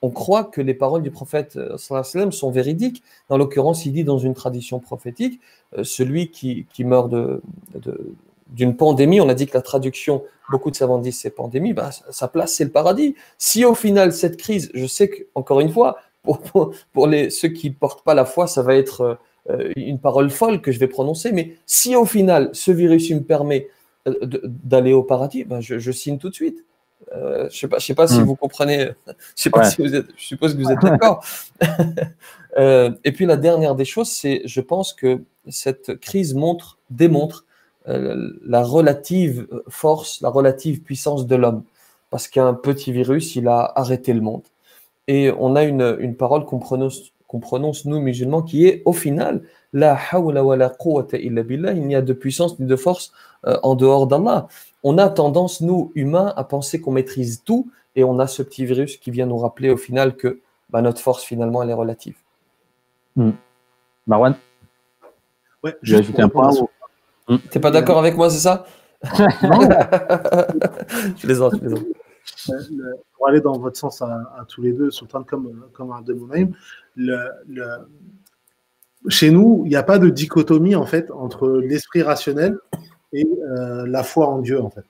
on croit que les paroles du prophète sont véridiques. Dans l'occurrence, il dit dans une tradition prophétique, celui qui meurt d'une pandémie, on a dit que la traduction, beaucoup de savants disent c'est pandémie, bah, sa place c'est le paradis. Si au final cette crise, je sais qu'encore une fois, pour ceux qui ne portent pas la foi, ça va être une parole folle que je vais prononcer, mais si au final ce virus me permet d'aller au paradis, bah, je signe tout de suite. Je ne sais pas si vous comprenez, je suppose que vous êtes d'accord. Et puis la dernière des choses, c'est je pense que cette crise démontre la relative force, la relative puissance de l'homme. Parce qu'un petit virus, il a arrêté le monde. Et on a une parole qu'on prononce, nous musulmans, qui est au final, la hawla wa la quwwata illa billah, il n'y a de puissance ni de force en dehors d'Allah. On a tendance, nous, humains, à penser qu'on maîtrise tout, et on a ce petit virus qui vient nous rappeler au final que bah, notre force, finalement, elle est relative. Marwan, ouais, je vais ajouter un point. T'es pas d'accord avec moi, c'est ça? Non. Je plaisante. Pour aller dans votre sens à tous les deux, Sultan comme Abdelmonaim, chez nous, il n'y a pas de dichotomie en fait entre l'esprit rationnel et la foi en Dieu en fait.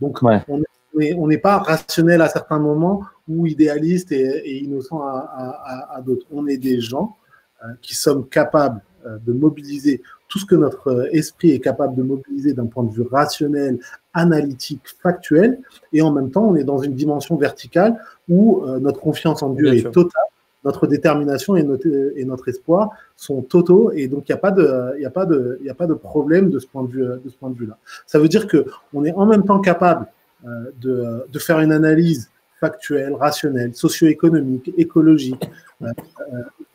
Donc on n'est pas rationnel à certains moments ou idéaliste et innocent à d'autres. On est des gens qui sommes capables de mobiliser tout ce que notre esprit est capable de mobiliser d'un point de vue rationnel, analytique, factuel, et en même temps, on est dans une dimension verticale où notre confiance en Dieu est totale, notre détermination et notre espoir sont totaux, et donc il n'y a pas de problème de ce point de vue-là. Ça veut dire qu'on est en même temps capable de faire une analyse factuelle, rationnelle, socio-économique, écologique,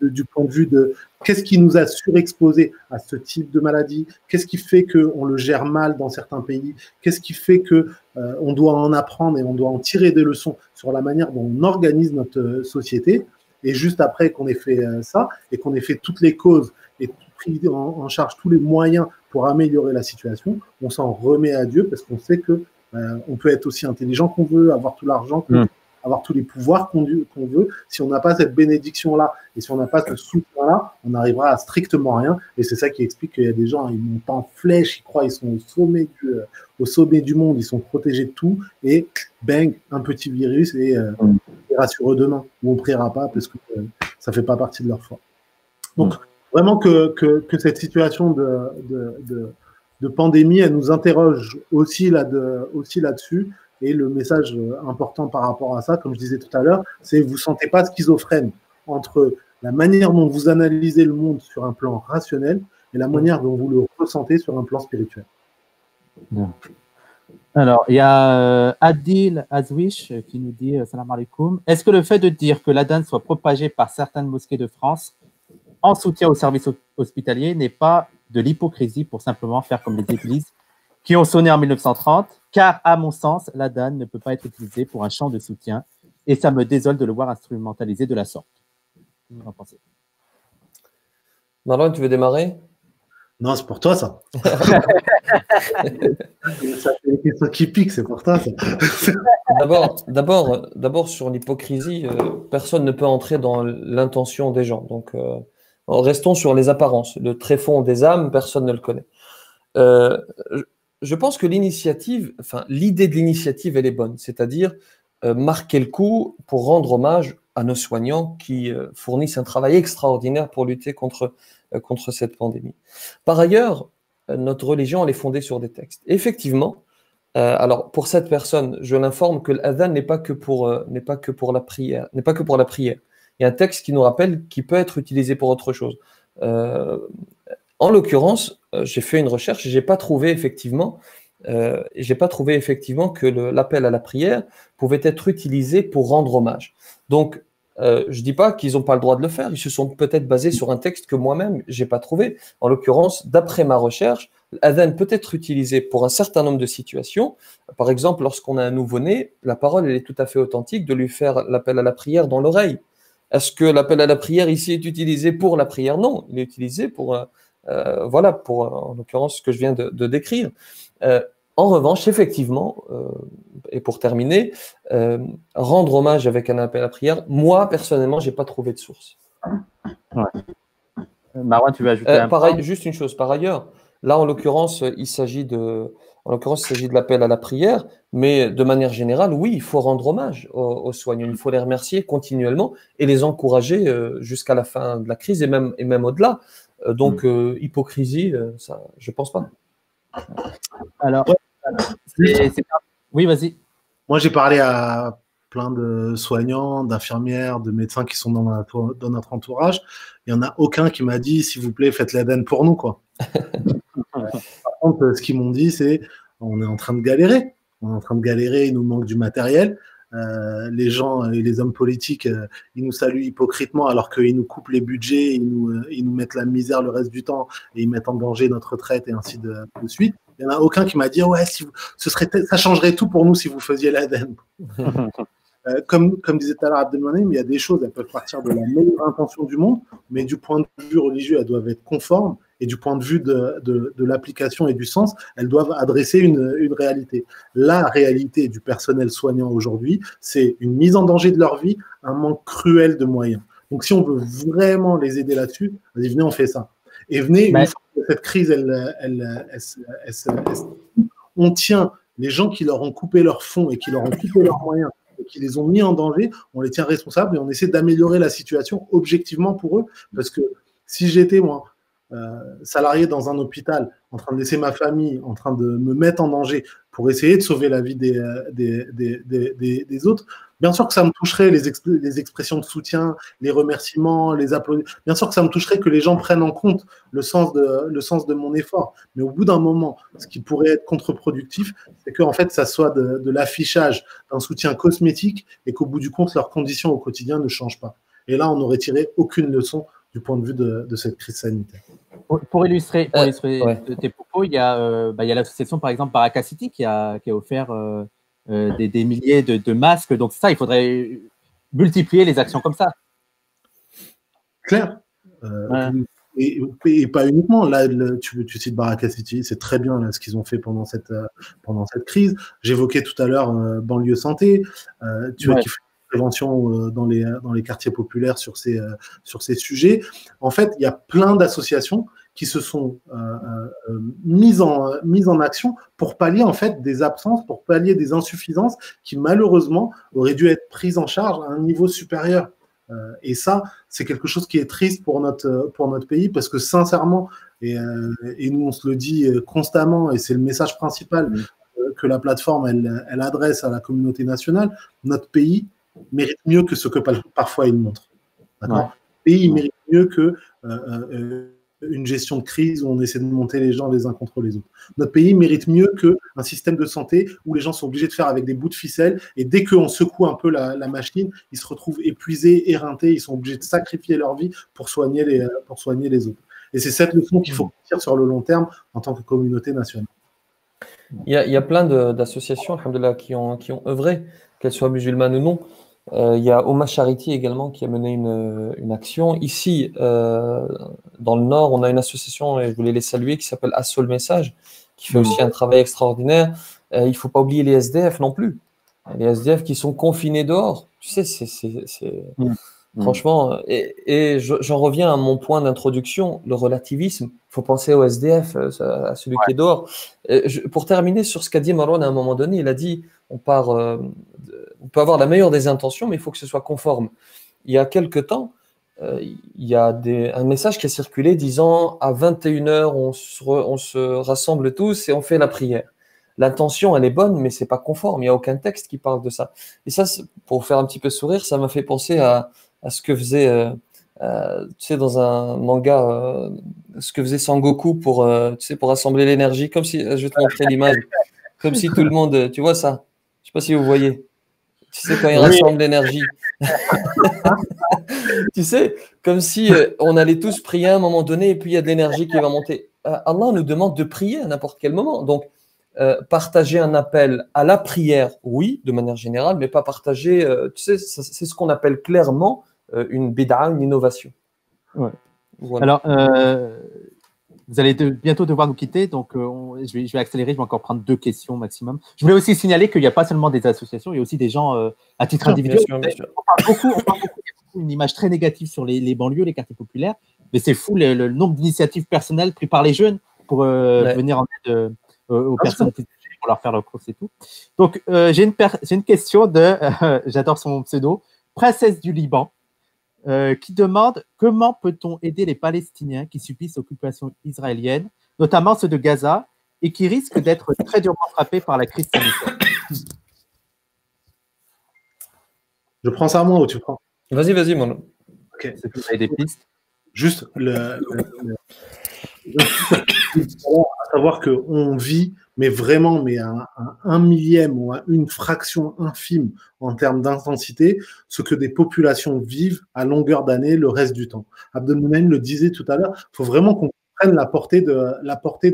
du point de vue de qu'est-ce qui nous a surexposés à ce type de maladie, qu'est-ce qui fait qu'on le gère mal dans certains pays, qu'est-ce qui fait qu'on doit en apprendre et on doit en tirer des leçons sur la manière dont on organise notre société. Et juste après qu'on ait fait ça et qu'on ait fait toutes les causes et pris en charge tous les moyens pour améliorer la situation, on s'en remet à Dieu parce qu'on sait que on peut être aussi intelligent qu'on veut, avoir tout l'argent qu'on veut, avoir tous les pouvoirs qu'on veut. Si on n'a pas cette bénédiction-là et si on n'a pas ce soutien-là, on n'arrivera à strictement rien. Et c'est ça qui explique qu'il y a des gens, ils montent en flèche, ils croient, ils sont au sommet du monde, ils sont protégés de tout. Et bang, un petit virus et on priera sur eux demain. Ou on ne priera pas parce que ça ne fait pas partie de leur foi. Donc, vraiment que cette situation de pandémie, elle nous interroge aussi là-dessus. Et le message important par rapport à ça, comme je disais tout à l'heure, c'est vous ne sentez pas schizophrène entre la manière dont vous analysez le monde sur un plan rationnel et la manière dont vous le ressentez sur un plan spirituel. Bon. Alors, il y a Adil Azwish qui nous dit « Salam alaikum ». Est-ce que le fait de dire que l'Adhan soit propagé par certaines mosquées de France en soutien aux services hospitaliers n'est pas de l'hypocrisie pour simplement faire comme les églises qui ont sonné en 1930, car à mon sens, l'Adhan ne peut pas être utilisé pour un champ de soutien et ça me désole de le voir instrumentalisé de la sorte. Qu'est-ce que vous en pensez ? Marwan, tu veux démarrer ? Non, c'est pour toi, ça. Ça fait une question qui pique, c'est pour toi, ça. D'abord, sur l'hypocrisie, personne ne peut entrer dans l'intention des gens. Donc, restons sur les apparences. Le tréfonds des âmes, personne ne le connaît. Je pense que l'initiative, enfin, l'idée de l'initiative, elle est bonne. C'est-à-dire, marquer le coup pour rendre hommage à nos soignants qui fournissent un travail extraordinaire pour lutter contre cette pandémie. Par ailleurs, notre religion, elle est fondée sur des textes. Effectivement, alors pour cette personne, je l'informe que l'adhan n'est pas que pour la prière. Il y a un texte qui nous rappelle qu'il peut être utilisé pour autre chose. En l'occurrence, j'ai fait une recherche et j'ai pas trouvé effectivement que l'appel à la prière pouvait être utilisé pour rendre hommage. Donc, je ne dis pas qu'ils n'ont pas le droit de le faire, ils se sont peut-être basés sur un texte que moi-même, je n'ai pas trouvé. En l'occurrence, d'après ma recherche, l'adhan peut être utilisé pour un certain nombre de situations. Par exemple, lorsqu'on a un nouveau-né, la parole elle est tout à fait authentique de lui faire l'appel à la prière dans l'oreille. Est-ce que l'appel à la prière ici est utilisé pour la prière? Non, il est utilisé pour en l'occurrence, ce que je viens de décrire. En revanche, effectivement, et pour terminer, rendre hommage avec un appel à prière, moi, personnellement, je n'ai pas trouvé de source. Ouais. Marwan, tu veux ajouter un point ? Juste une chose, par ailleurs, là, en l'occurrence, il s'agit de l'appel à la prière, mais de manière générale, oui, il faut rendre hommage aux soignants, il faut les remercier continuellement et les encourager jusqu'à la fin de la crise et même au-delà. Donc, hypocrisie, ça, je ne pense pas. Alors... Oui, vas-y. Moi, j'ai parlé à plein de soignants, d'infirmières, de médecins qui sont dans notre entourage. Il n'y en a aucun qui m'a dit, s'il vous plaît, faites l'adhan pour nous, quoi. Par contre, ce qu'ils m'ont dit, c'est on est en train de galérer. On est en train de galérer, il nous manque du matériel. Les gens et les hommes politiques, ils nous saluent hypocritement alors qu'ils nous coupent les budgets, ils nous mettent la misère le reste du temps et ils mettent en danger notre retraite et ainsi de suite. Il n'y en a aucun qui m'a dit « Ouais, ça changerait tout pour nous si vous faisiez l'adhan. Comme disait tout à l'heure Abdelmonaim, il y a des choses, elles peuvent partir de la meilleure intention du monde, mais du point de vue religieux, elles doivent être conformes, et du point de vue de l'application et du sens, elles doivent adresser une réalité. La réalité du personnel soignant aujourd'hui, c'est une mise en danger de leur vie, un manque cruel de moyens. Donc si on veut vraiment les aider là-dessus, allez, venez, on fait ça. Et venez, une fois que cette crise, on tient les gens qui leur ont coupé leurs fonds et qui leur ont coupé leurs moyens et qui les ont mis en danger, on les tient responsables et on essaie d'améliorer la situation objectivement pour eux. Parce que si j'étais, moi, salarié dans un hôpital, en train de laisser ma famille, en train de me mettre en danger pour essayer de sauver la vie des autres, bien sûr que ça me toucherait, les expressions de soutien, les remerciements, les applaudissements. Bien sûr que ça me toucherait que les gens prennent en compte le sens de mon effort. Mais au bout d'un moment, ce qui pourrait être contre-productif, c'est qu'en fait, ça soit de l'affichage, d'un soutien cosmétique et qu'au bout du compte, leurs conditions au quotidien ne changent pas. Et là, on n'aurait tiré aucune leçon du point de vue de cette crise sanitaire. Pour illustrer, tes propos, il y a l'association, par exemple, Baraka City qui a offert... des milliers de masques. Donc ça, il faudrait multiplier les actions comme ça. Clair. Ouais. Et pas uniquement. Là, tu cites Baraka City, c'est très bien là, ce qu'ils ont fait pendant cette crise. J'évoquais tout à l'heure Banlieue Santé. Tu vois qui fait une prévention dans les quartiers populaires sur ces sujets. En fait, il y a plein d'associations qui se sont mises en action pour pallier en fait des absences, pour pallier des insuffisances qui malheureusement auraient dû être prises en charge à un niveau supérieur. Et ça, c'est quelque chose qui est triste pour notre pays parce que sincèrement, et nous on se le dit constamment, et c'est le message principal que la plateforme elle adresse à la communauté nationale, notre pays mérite mieux que ce que parfois il montre. D'accord ? Ouais. Le pays mérite mieux que une gestion de crise où on essaie de monter les gens les uns contre les autres. Notre pays mérite mieux qu'un système de santé où les gens sont obligés de faire avec des bouts de ficelle, et dès qu'on secoue un peu la machine, ils se retrouvent épuisés, éreintés, ils sont obligés de sacrifier leur vie pour soigner les autres. Et c'est cette leçon qu'il faut tirer sur le long terme en tant que communauté nationale. Il y a plein d'associations, alhamdoulilah, qui ont œuvré, qu'elles soient musulmanes ou non. Il y a Oma Charity également qui a mené une action. Ici, dans le Nord, on a une association, et je voulais les saluer, qui s'appelle Assol Message, qui fait aussi un travail extraordinaire. Il ne faut pas oublier les SDF non plus. Les SDF qui sont confinés dehors. Tu sais, franchement, et j'en reviens à mon point d'introduction, le relativisme. Il faut penser au SDF, à celui qui est dehors. Pour terminer sur ce qu'a dit Marwan à un moment donné, il a dit, on peut avoir la meilleure des intentions, mais il faut que ce soit conforme. Il y a quelques temps, il y a un message qui a circulé disant à 21h, on se rassemble tous et on fait la prière. L'intention, elle est bonne, mais ce n'est pas conforme. Il n'y a aucun texte qui parle de ça. Et ça, pour faire un petit peu sourire, ça m'a fait penser à ce que faisait, tu sais, dans un manga, ce que faisait Sangoku tu sais, pour rassembler l'énergie, comme si, je vais te montrer l'image, comme si tout le monde, tu vois ça, je ne sais pas si vous voyez, tu sais, quand il rassemble l'énergie, tu sais, comme si on allait tous prier à un moment donné et puis il y a de l'énergie qui va monter. Allah nous demande de prier à n'importe quel moment, donc partager un appel à la prière, oui, de manière générale, mais pas partager, tu sais, c'est ce qu'on appelle clairement une bid'a, une innovation. Ouais. Voilà. Alors, vous allez bientôt devoir nous quitter, donc je vais accélérer, je vais encore prendre 2 questions maximum. Je voulais aussi signaler qu'il n'y a pas seulement des associations, il y a aussi des gens à titre individuel. Bien sûr. On parle beaucoup, une image très négative sur les banlieues, les quartiers populaires, mais c'est fou le nombre d'initiatives personnelles prises par les jeunes pour venir en aide aux personnes qui pour leur faire leur course et tout. Donc, j'ai une question de, j'adore son pseudo, Princesse du Liban, qui demande comment peut-on aider les Palestiniens qui subissent l'occupation israélienne, notamment ceux de Gaza, et qui risquent d'être très durement frappés par la crise sanitaire. Je prends ça à moi ou tu prends? Vas-y, mon nom. Ok, c'est tout. Des pistes. Juste à savoir qu'on vit, mais vraiment, mais un millième ou une fraction infime en termes d'intensité, ce que des populations vivent à longueur d'année le reste du temps. Abdelmonaim le disait tout à l'heure, il faut vraiment qu'on comprenne la portée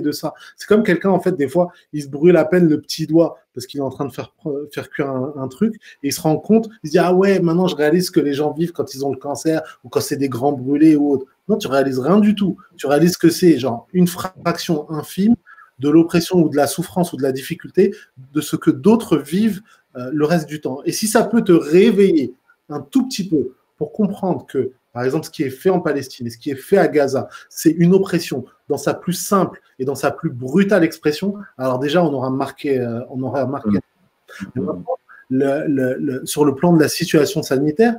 de ça. C'est comme quelqu'un, en fait, des fois, il se brûle à peine le petit doigt parce qu'il est en train de faire cuire un truc, et il se rend compte, il se dit « Ah ouais, maintenant je réalise ce que les gens vivent quand ils ont le cancer ou quand c'est des grands brûlés ou autre. » Non, tu réalises rien du tout. Tu réalises que c'est genre une fraction infime de l'oppression ou de la souffrance ou de la difficulté de ce que d'autres vivent le reste du temps. Et si ça peut te réveiller un tout petit peu pour comprendre que, par exemple, ce qui est fait en Palestine et ce qui est fait à Gaza, c'est une oppression dans sa plus simple et dans sa plus brutale expression, alors déjà, on aura marqué. Sur le plan de la situation sanitaire,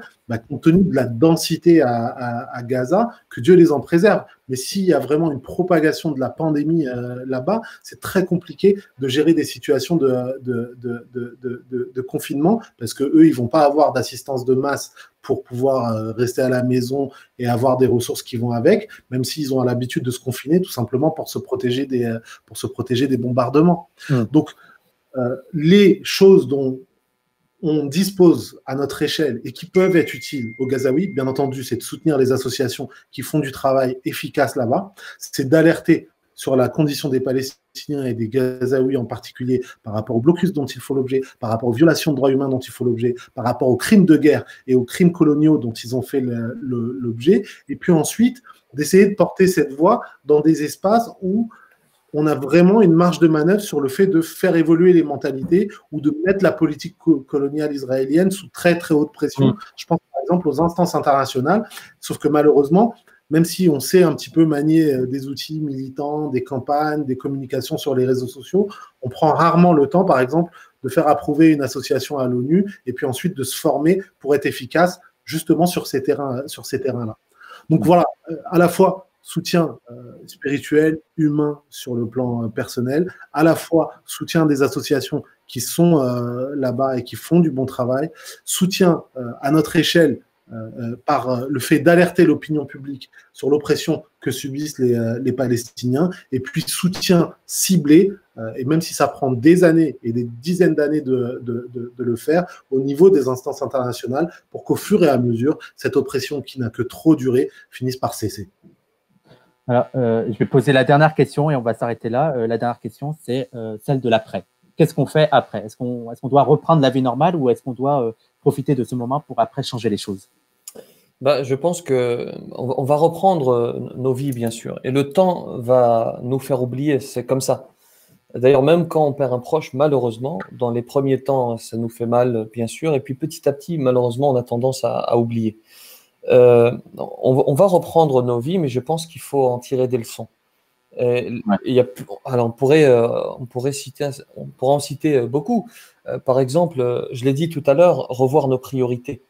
compte tenu de la densité à Gaza, que Dieu les en préserve. Mais s'il y a vraiment une propagation de la pandémie là-bas, c'est très compliqué de gérer des situations de confinement, parce qu'eux, ils ne vont pas avoir d'assistance de masse pour pouvoir rester à la maison et avoir des ressources qui vont avec, même s'ils ont l'habitude de se confiner, tout simplement pour se protéger des bombardements. Donc, les choses dont on dispose à notre échelle et qui peuvent être utiles aux Gazaouis, bien entendu, c'est de soutenir les associations qui font du travail efficace là-bas, c'est d'alerter sur la condition des Palestiniens et des Gazaouis en particulier par rapport au blocus dont ils font l'objet, par rapport aux violations de droits humains dont ils font l'objet, par rapport aux crimes de guerre et aux crimes coloniaux dont ils ont fait l'objet, et puis ensuite d'essayer de porter cette voix dans des espaces où on a vraiment une marge de manœuvre sur le fait de faire évoluer les mentalités ou de mettre la politique coloniale israélienne sous très, très haute pression. Je pense par exemple aux instances internationales, sauf que malheureusement, même si on sait un petit peu manier des outils militants, des campagnes, des communications sur les réseaux sociaux, on prend rarement le temps, par exemple, de faire approuver une association à l'ONU et puis ensuite de se former pour être efficace justement sur ces terrains-là. Donc voilà, à la fois soutien spirituel, humain sur le plan personnel, à la fois soutien des associations qui sont là-bas et qui font du bon travail, soutien à notre échelle par le fait d'alerter l'opinion publique sur l'oppression que subissent les Palestiniens, et puis soutien ciblé, et même si ça prend des années et des dizaines d'années de le faire, au niveau des instances internationales, pour qu'au fur et à mesure, cette oppression qui n'a que trop duré finisse par cesser. Alors, je vais poser la dernière question et on va s'arrêter là. La dernière question, c'est celle de l'après. Qu'est-ce qu'on fait après? Est-ce qu'on doit reprendre la vie normale ou est-ce qu'on doit profiter de ce moment pour après changer les choses? Bah, je pense qu'on va reprendre nos vies, bien sûr. Et le temps va nous faire oublier, c'est comme ça. D'ailleurs, même quand on perd un proche, malheureusement, dans les premiers temps, ça nous fait mal, bien sûr. Et puis petit à petit, malheureusement, on a tendance à oublier. On va reprendre nos vies, mais je pense qu'il faut en tirer des leçons. Alors on pourrait en citer beaucoup. Par exemple, je l'ai dit tout à l'heure, revoir nos priorités.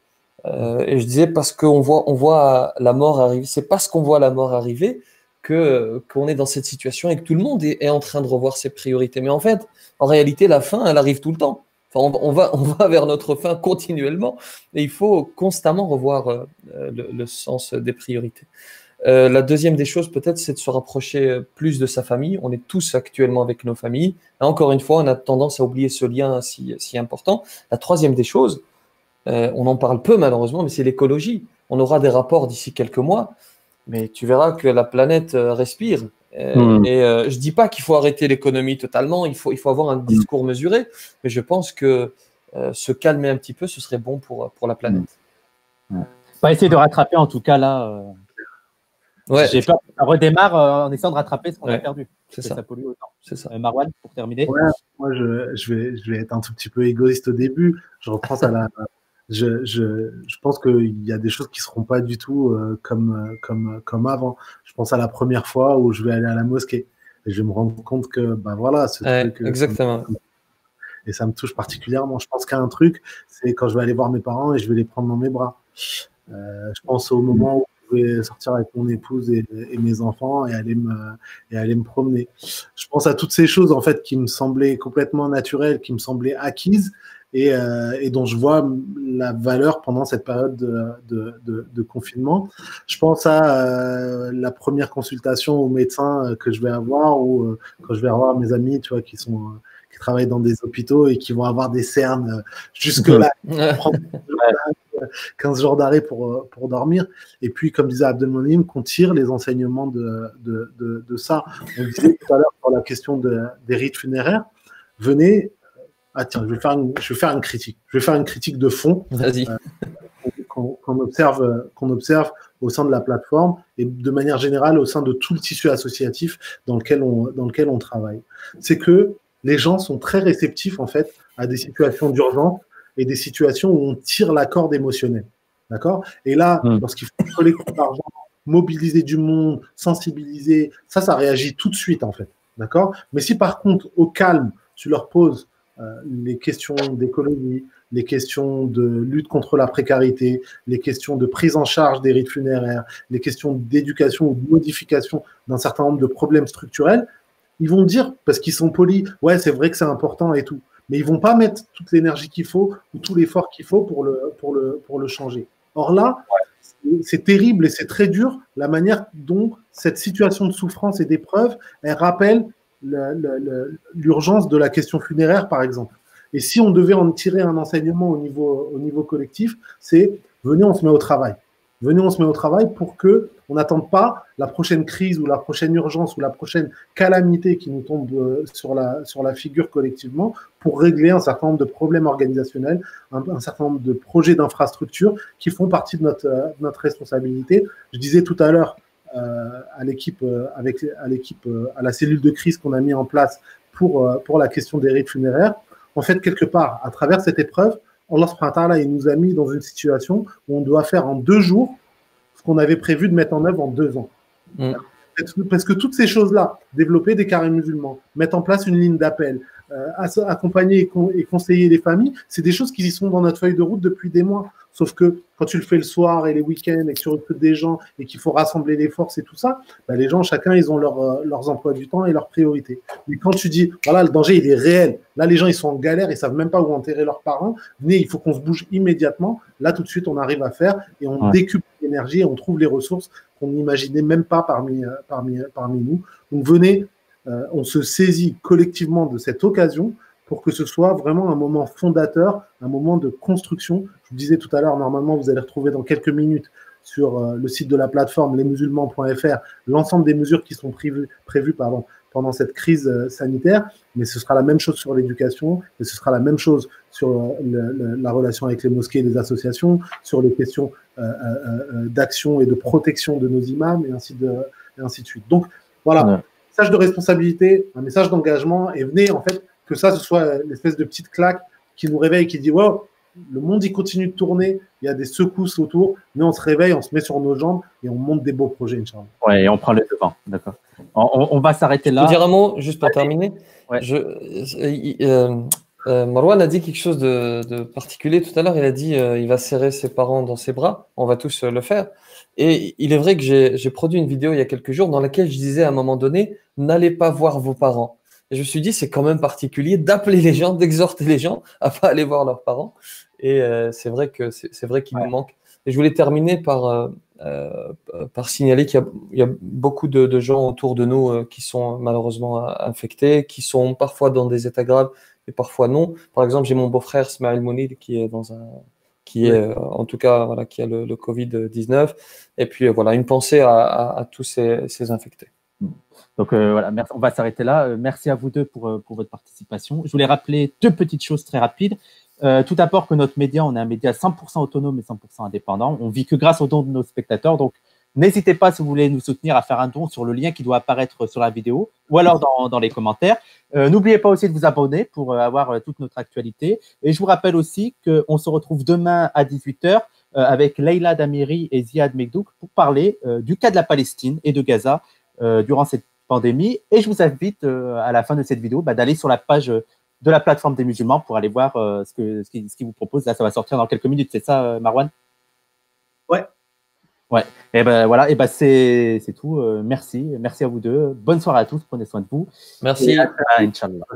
Et je disais, parce qu'on voit la mort arriver, c'est parce qu'on voit la mort arriver qu'on est dans cette situation et que tout le monde est en train de revoir ses priorités. Mais en fait, en réalité, la fin, elle arrive tout le temps. Enfin, on va vers notre fin continuellement et il faut constamment revoir le sens des priorités. La deuxième des choses, peut-être, c'est de se rapprocher plus de sa famille. On est tous actuellement avec nos familles. Et encore une fois, on a tendance à oublier ce lien si important. La troisième des choses, on en parle peu malheureusement, mais c'est l'écologie. On aura des rapports d'ici quelques mois, mais tu verras que la planète respire. Et je dis pas qu'il faut arrêter l'économie totalement, il faut avoir un discours mesuré, mais je pense que se calmer un petit peu, ce serait bon pour la planète. Pas essayer de rattraper en tout cas là. Ouais. J'ai peur qu'on redémarre en essayant de rattraper ce qu'on a perdu. C'est ça. Ça pollue autant. C'est ça. Marwan, pour terminer. Ouais, moi, je vais être un tout petit peu égoïste au début. Je reprends à la. Je pense qu'il y a des choses qui seront pas du tout comme avant. Je pense à la première fois où je vais aller à la mosquée et je vais me rendre compte que bah voilà, ce truc, exactement. Et ça me touche particulièrement. Je pense qu'à un truc, c'est quand je vais aller voir mes parents et je vais les prendre dans mes bras. Je pense au moment où je vais sortir avec mon épouse et mes enfants et aller me promener. Je pense à toutes ces choses en fait qui me semblaient complètement naturelles, qui me semblaient acquises. Et dont je vois la valeur pendant cette période de confinement. Je pense à la première consultation au médecin que je vais avoir, ou quand je vais avoir mes amis, tu vois, qui travaillent dans des hôpitaux et qui vont avoir des cernes jusque-là, 15 jours d'arrêt pour dormir. Et puis, comme disait Abdelmonaim, qu'on tire les enseignements de ça. On disait tout à l'heure pour la question des rites funéraires, venez. Ah tiens, je vais faire une critique. Je vais faire une critique de fond. Vas-y. Qu'on observe au sein de la plateforme et de manière générale au sein de tout le tissu associatif dans lequel on travaille. C'est que les gens sont très réceptifs en fait à des situations d'urgence et des situations où on tire la corde émotionnelle. D'accord ? Et là, lorsqu'il faut collecter l'argent, mobiliser du monde, sensibiliser, ça réagit tout de suite en fait. D'accord ? Mais si par contre, au calme, tu leur poses les questions d'économie, les questions de lutte contre la précarité, les questions de prise en charge des rites funéraires, les questions d'éducation ou de modification d'un certain nombre de problèmes structurels, ils vont dire, parce qu'ils sont polis, « Ouais, c'est vrai que c'est important et tout », mais ils vont pas mettre toute l'énergie qu'il faut ou tout l'effort qu'il faut pour le changer. Or là, c'est terrible et c'est très dur la manière dont cette situation de souffrance et d'épreuve, elle rappelle l'urgence de la question funéraire, par exemple. Et si on devait en tirer un enseignement au niveau collectif, c'est venez, on se met au travail. Venez, on se met au travail pour que on n'attende pas la prochaine crise ou la prochaine urgence ou la prochaine calamité qui nous tombe sur la figure collectivement pour régler un certain nombre de problèmes organisationnels, un certain nombre de projets d'infrastructures qui font partie de notre responsabilité. Je disais tout à l'heure, à la cellule de crise qu'on a mis en place pour la question des rites funéraires. En fait, quelque part, à travers cette épreuve, Allah subhanahu wa ta'ala, il nous a mis dans une situation où on doit faire en 2 jours ce qu'on avait prévu de mettre en œuvre en 2 ans. Parce que toutes ces choses-là, développer des carrés musulmans, mettre en place une ligne d'appel, accompagner et conseiller les familles, c'est des choses qui sont dans notre feuille de route depuis des mois. Sauf que quand tu le fais le soir et les week-ends et que tu recrutes des gens et qu'il faut rassembler les forces et tout ça, bah les gens, chacun, ils ont leurs emplois du temps et leurs priorités. Mais quand tu dis, voilà, le danger, il est réel. Là, les gens, ils sont en galère, ils ne savent même pas où enterrer leurs parents. Venez, il faut qu'on se bouge immédiatement. Là, tout de suite, on arrive à faire et on décuple l'énergie et on trouve les ressources qu'on n'imaginait même pas parmi nous. Donc, venez, on se saisit collectivement de cette occasion pour que ce soit vraiment un moment fondateur, un moment de construction. Je vous disais tout à l'heure, normalement, vous allez retrouver dans quelques minutes sur le site de la plateforme lesmusulmans.fr l'ensemble des mesures qui sont prévues pendant cette crise sanitaire, mais ce sera la même chose sur l'éducation, et ce sera la même chose sur la relation avec les mosquées et les associations, sur les questions d'action et de protection de nos imams, et ainsi de suite. Donc, voilà, un message de responsabilité, un message d'engagement, et venez, en fait, que ça, ce soit l'espèce de petite claque qui nous réveille, qui dit « Wow, le monde, il continue de tourner, il y a des secousses autour, mais on se réveille, on se met sur nos jambes et on monte des beaux projets, Inch'Allah. » Ouais, et on prend le devant, d'accord. On va s'arrêter là. Je peux dire un mot, juste pour terminer. Ouais. Marwan a dit quelque chose de particulier tout à l'heure. Il a dit il va serrer ses parents dans ses bras. On va tous le faire. Et il est vrai que j'ai produit une vidéo il y a quelques jours dans laquelle je disais à un moment donné « N'allez pas voir vos parents ». Et je me suis dit, c'est quand même particulier d'appeler les gens, d'exhorter les gens à ne pas aller voir leurs parents. Et c'est vrai qu'il nous manque. Et je voulais terminer par signaler qu'il y a beaucoup de gens autour de nous qui sont malheureusement infectés, qui sont parfois dans des états graves et parfois non. Par exemple, j'ai mon beau-frère Smaïl Mounid qui est en tout cas, voilà, qui a le Covid-19. Et puis voilà, une pensée à tous ces infectés. Donc voilà, merci, on va s'arrêter là. Merci à vous deux pour votre participation. Je voulais rappeler deux petites choses très rapides. Tout d'abord que notre média, on est un média 100% autonome et 100% indépendant. On vit que grâce aux dons de nos spectateurs. Donc n'hésitez pas, si vous voulez nous soutenir, à faire un don sur le lien qui doit apparaître sur la vidéo ou alors dans les commentaires. N'oubliez pas aussi de vous abonner pour avoir toute notre actualité. Et je vous rappelle aussi qu'on se retrouve demain à 18h avec Leila Damiri et Ziad Megdouk pour parler du cas de la Palestine et de Gaza durant cette pandémie. Et je vous invite à la fin de cette vidéo d'aller sur la page de la plateforme des musulmans pour aller voir ce qu'ils vous proposent. Là, ça va sortir dans quelques minutes, c'est ça, Marwan? Ouais. Et voilà, c'est tout. Merci à vous deux. Bonne soirée à tous, prenez soin de vous. Merci. Inch'Allah.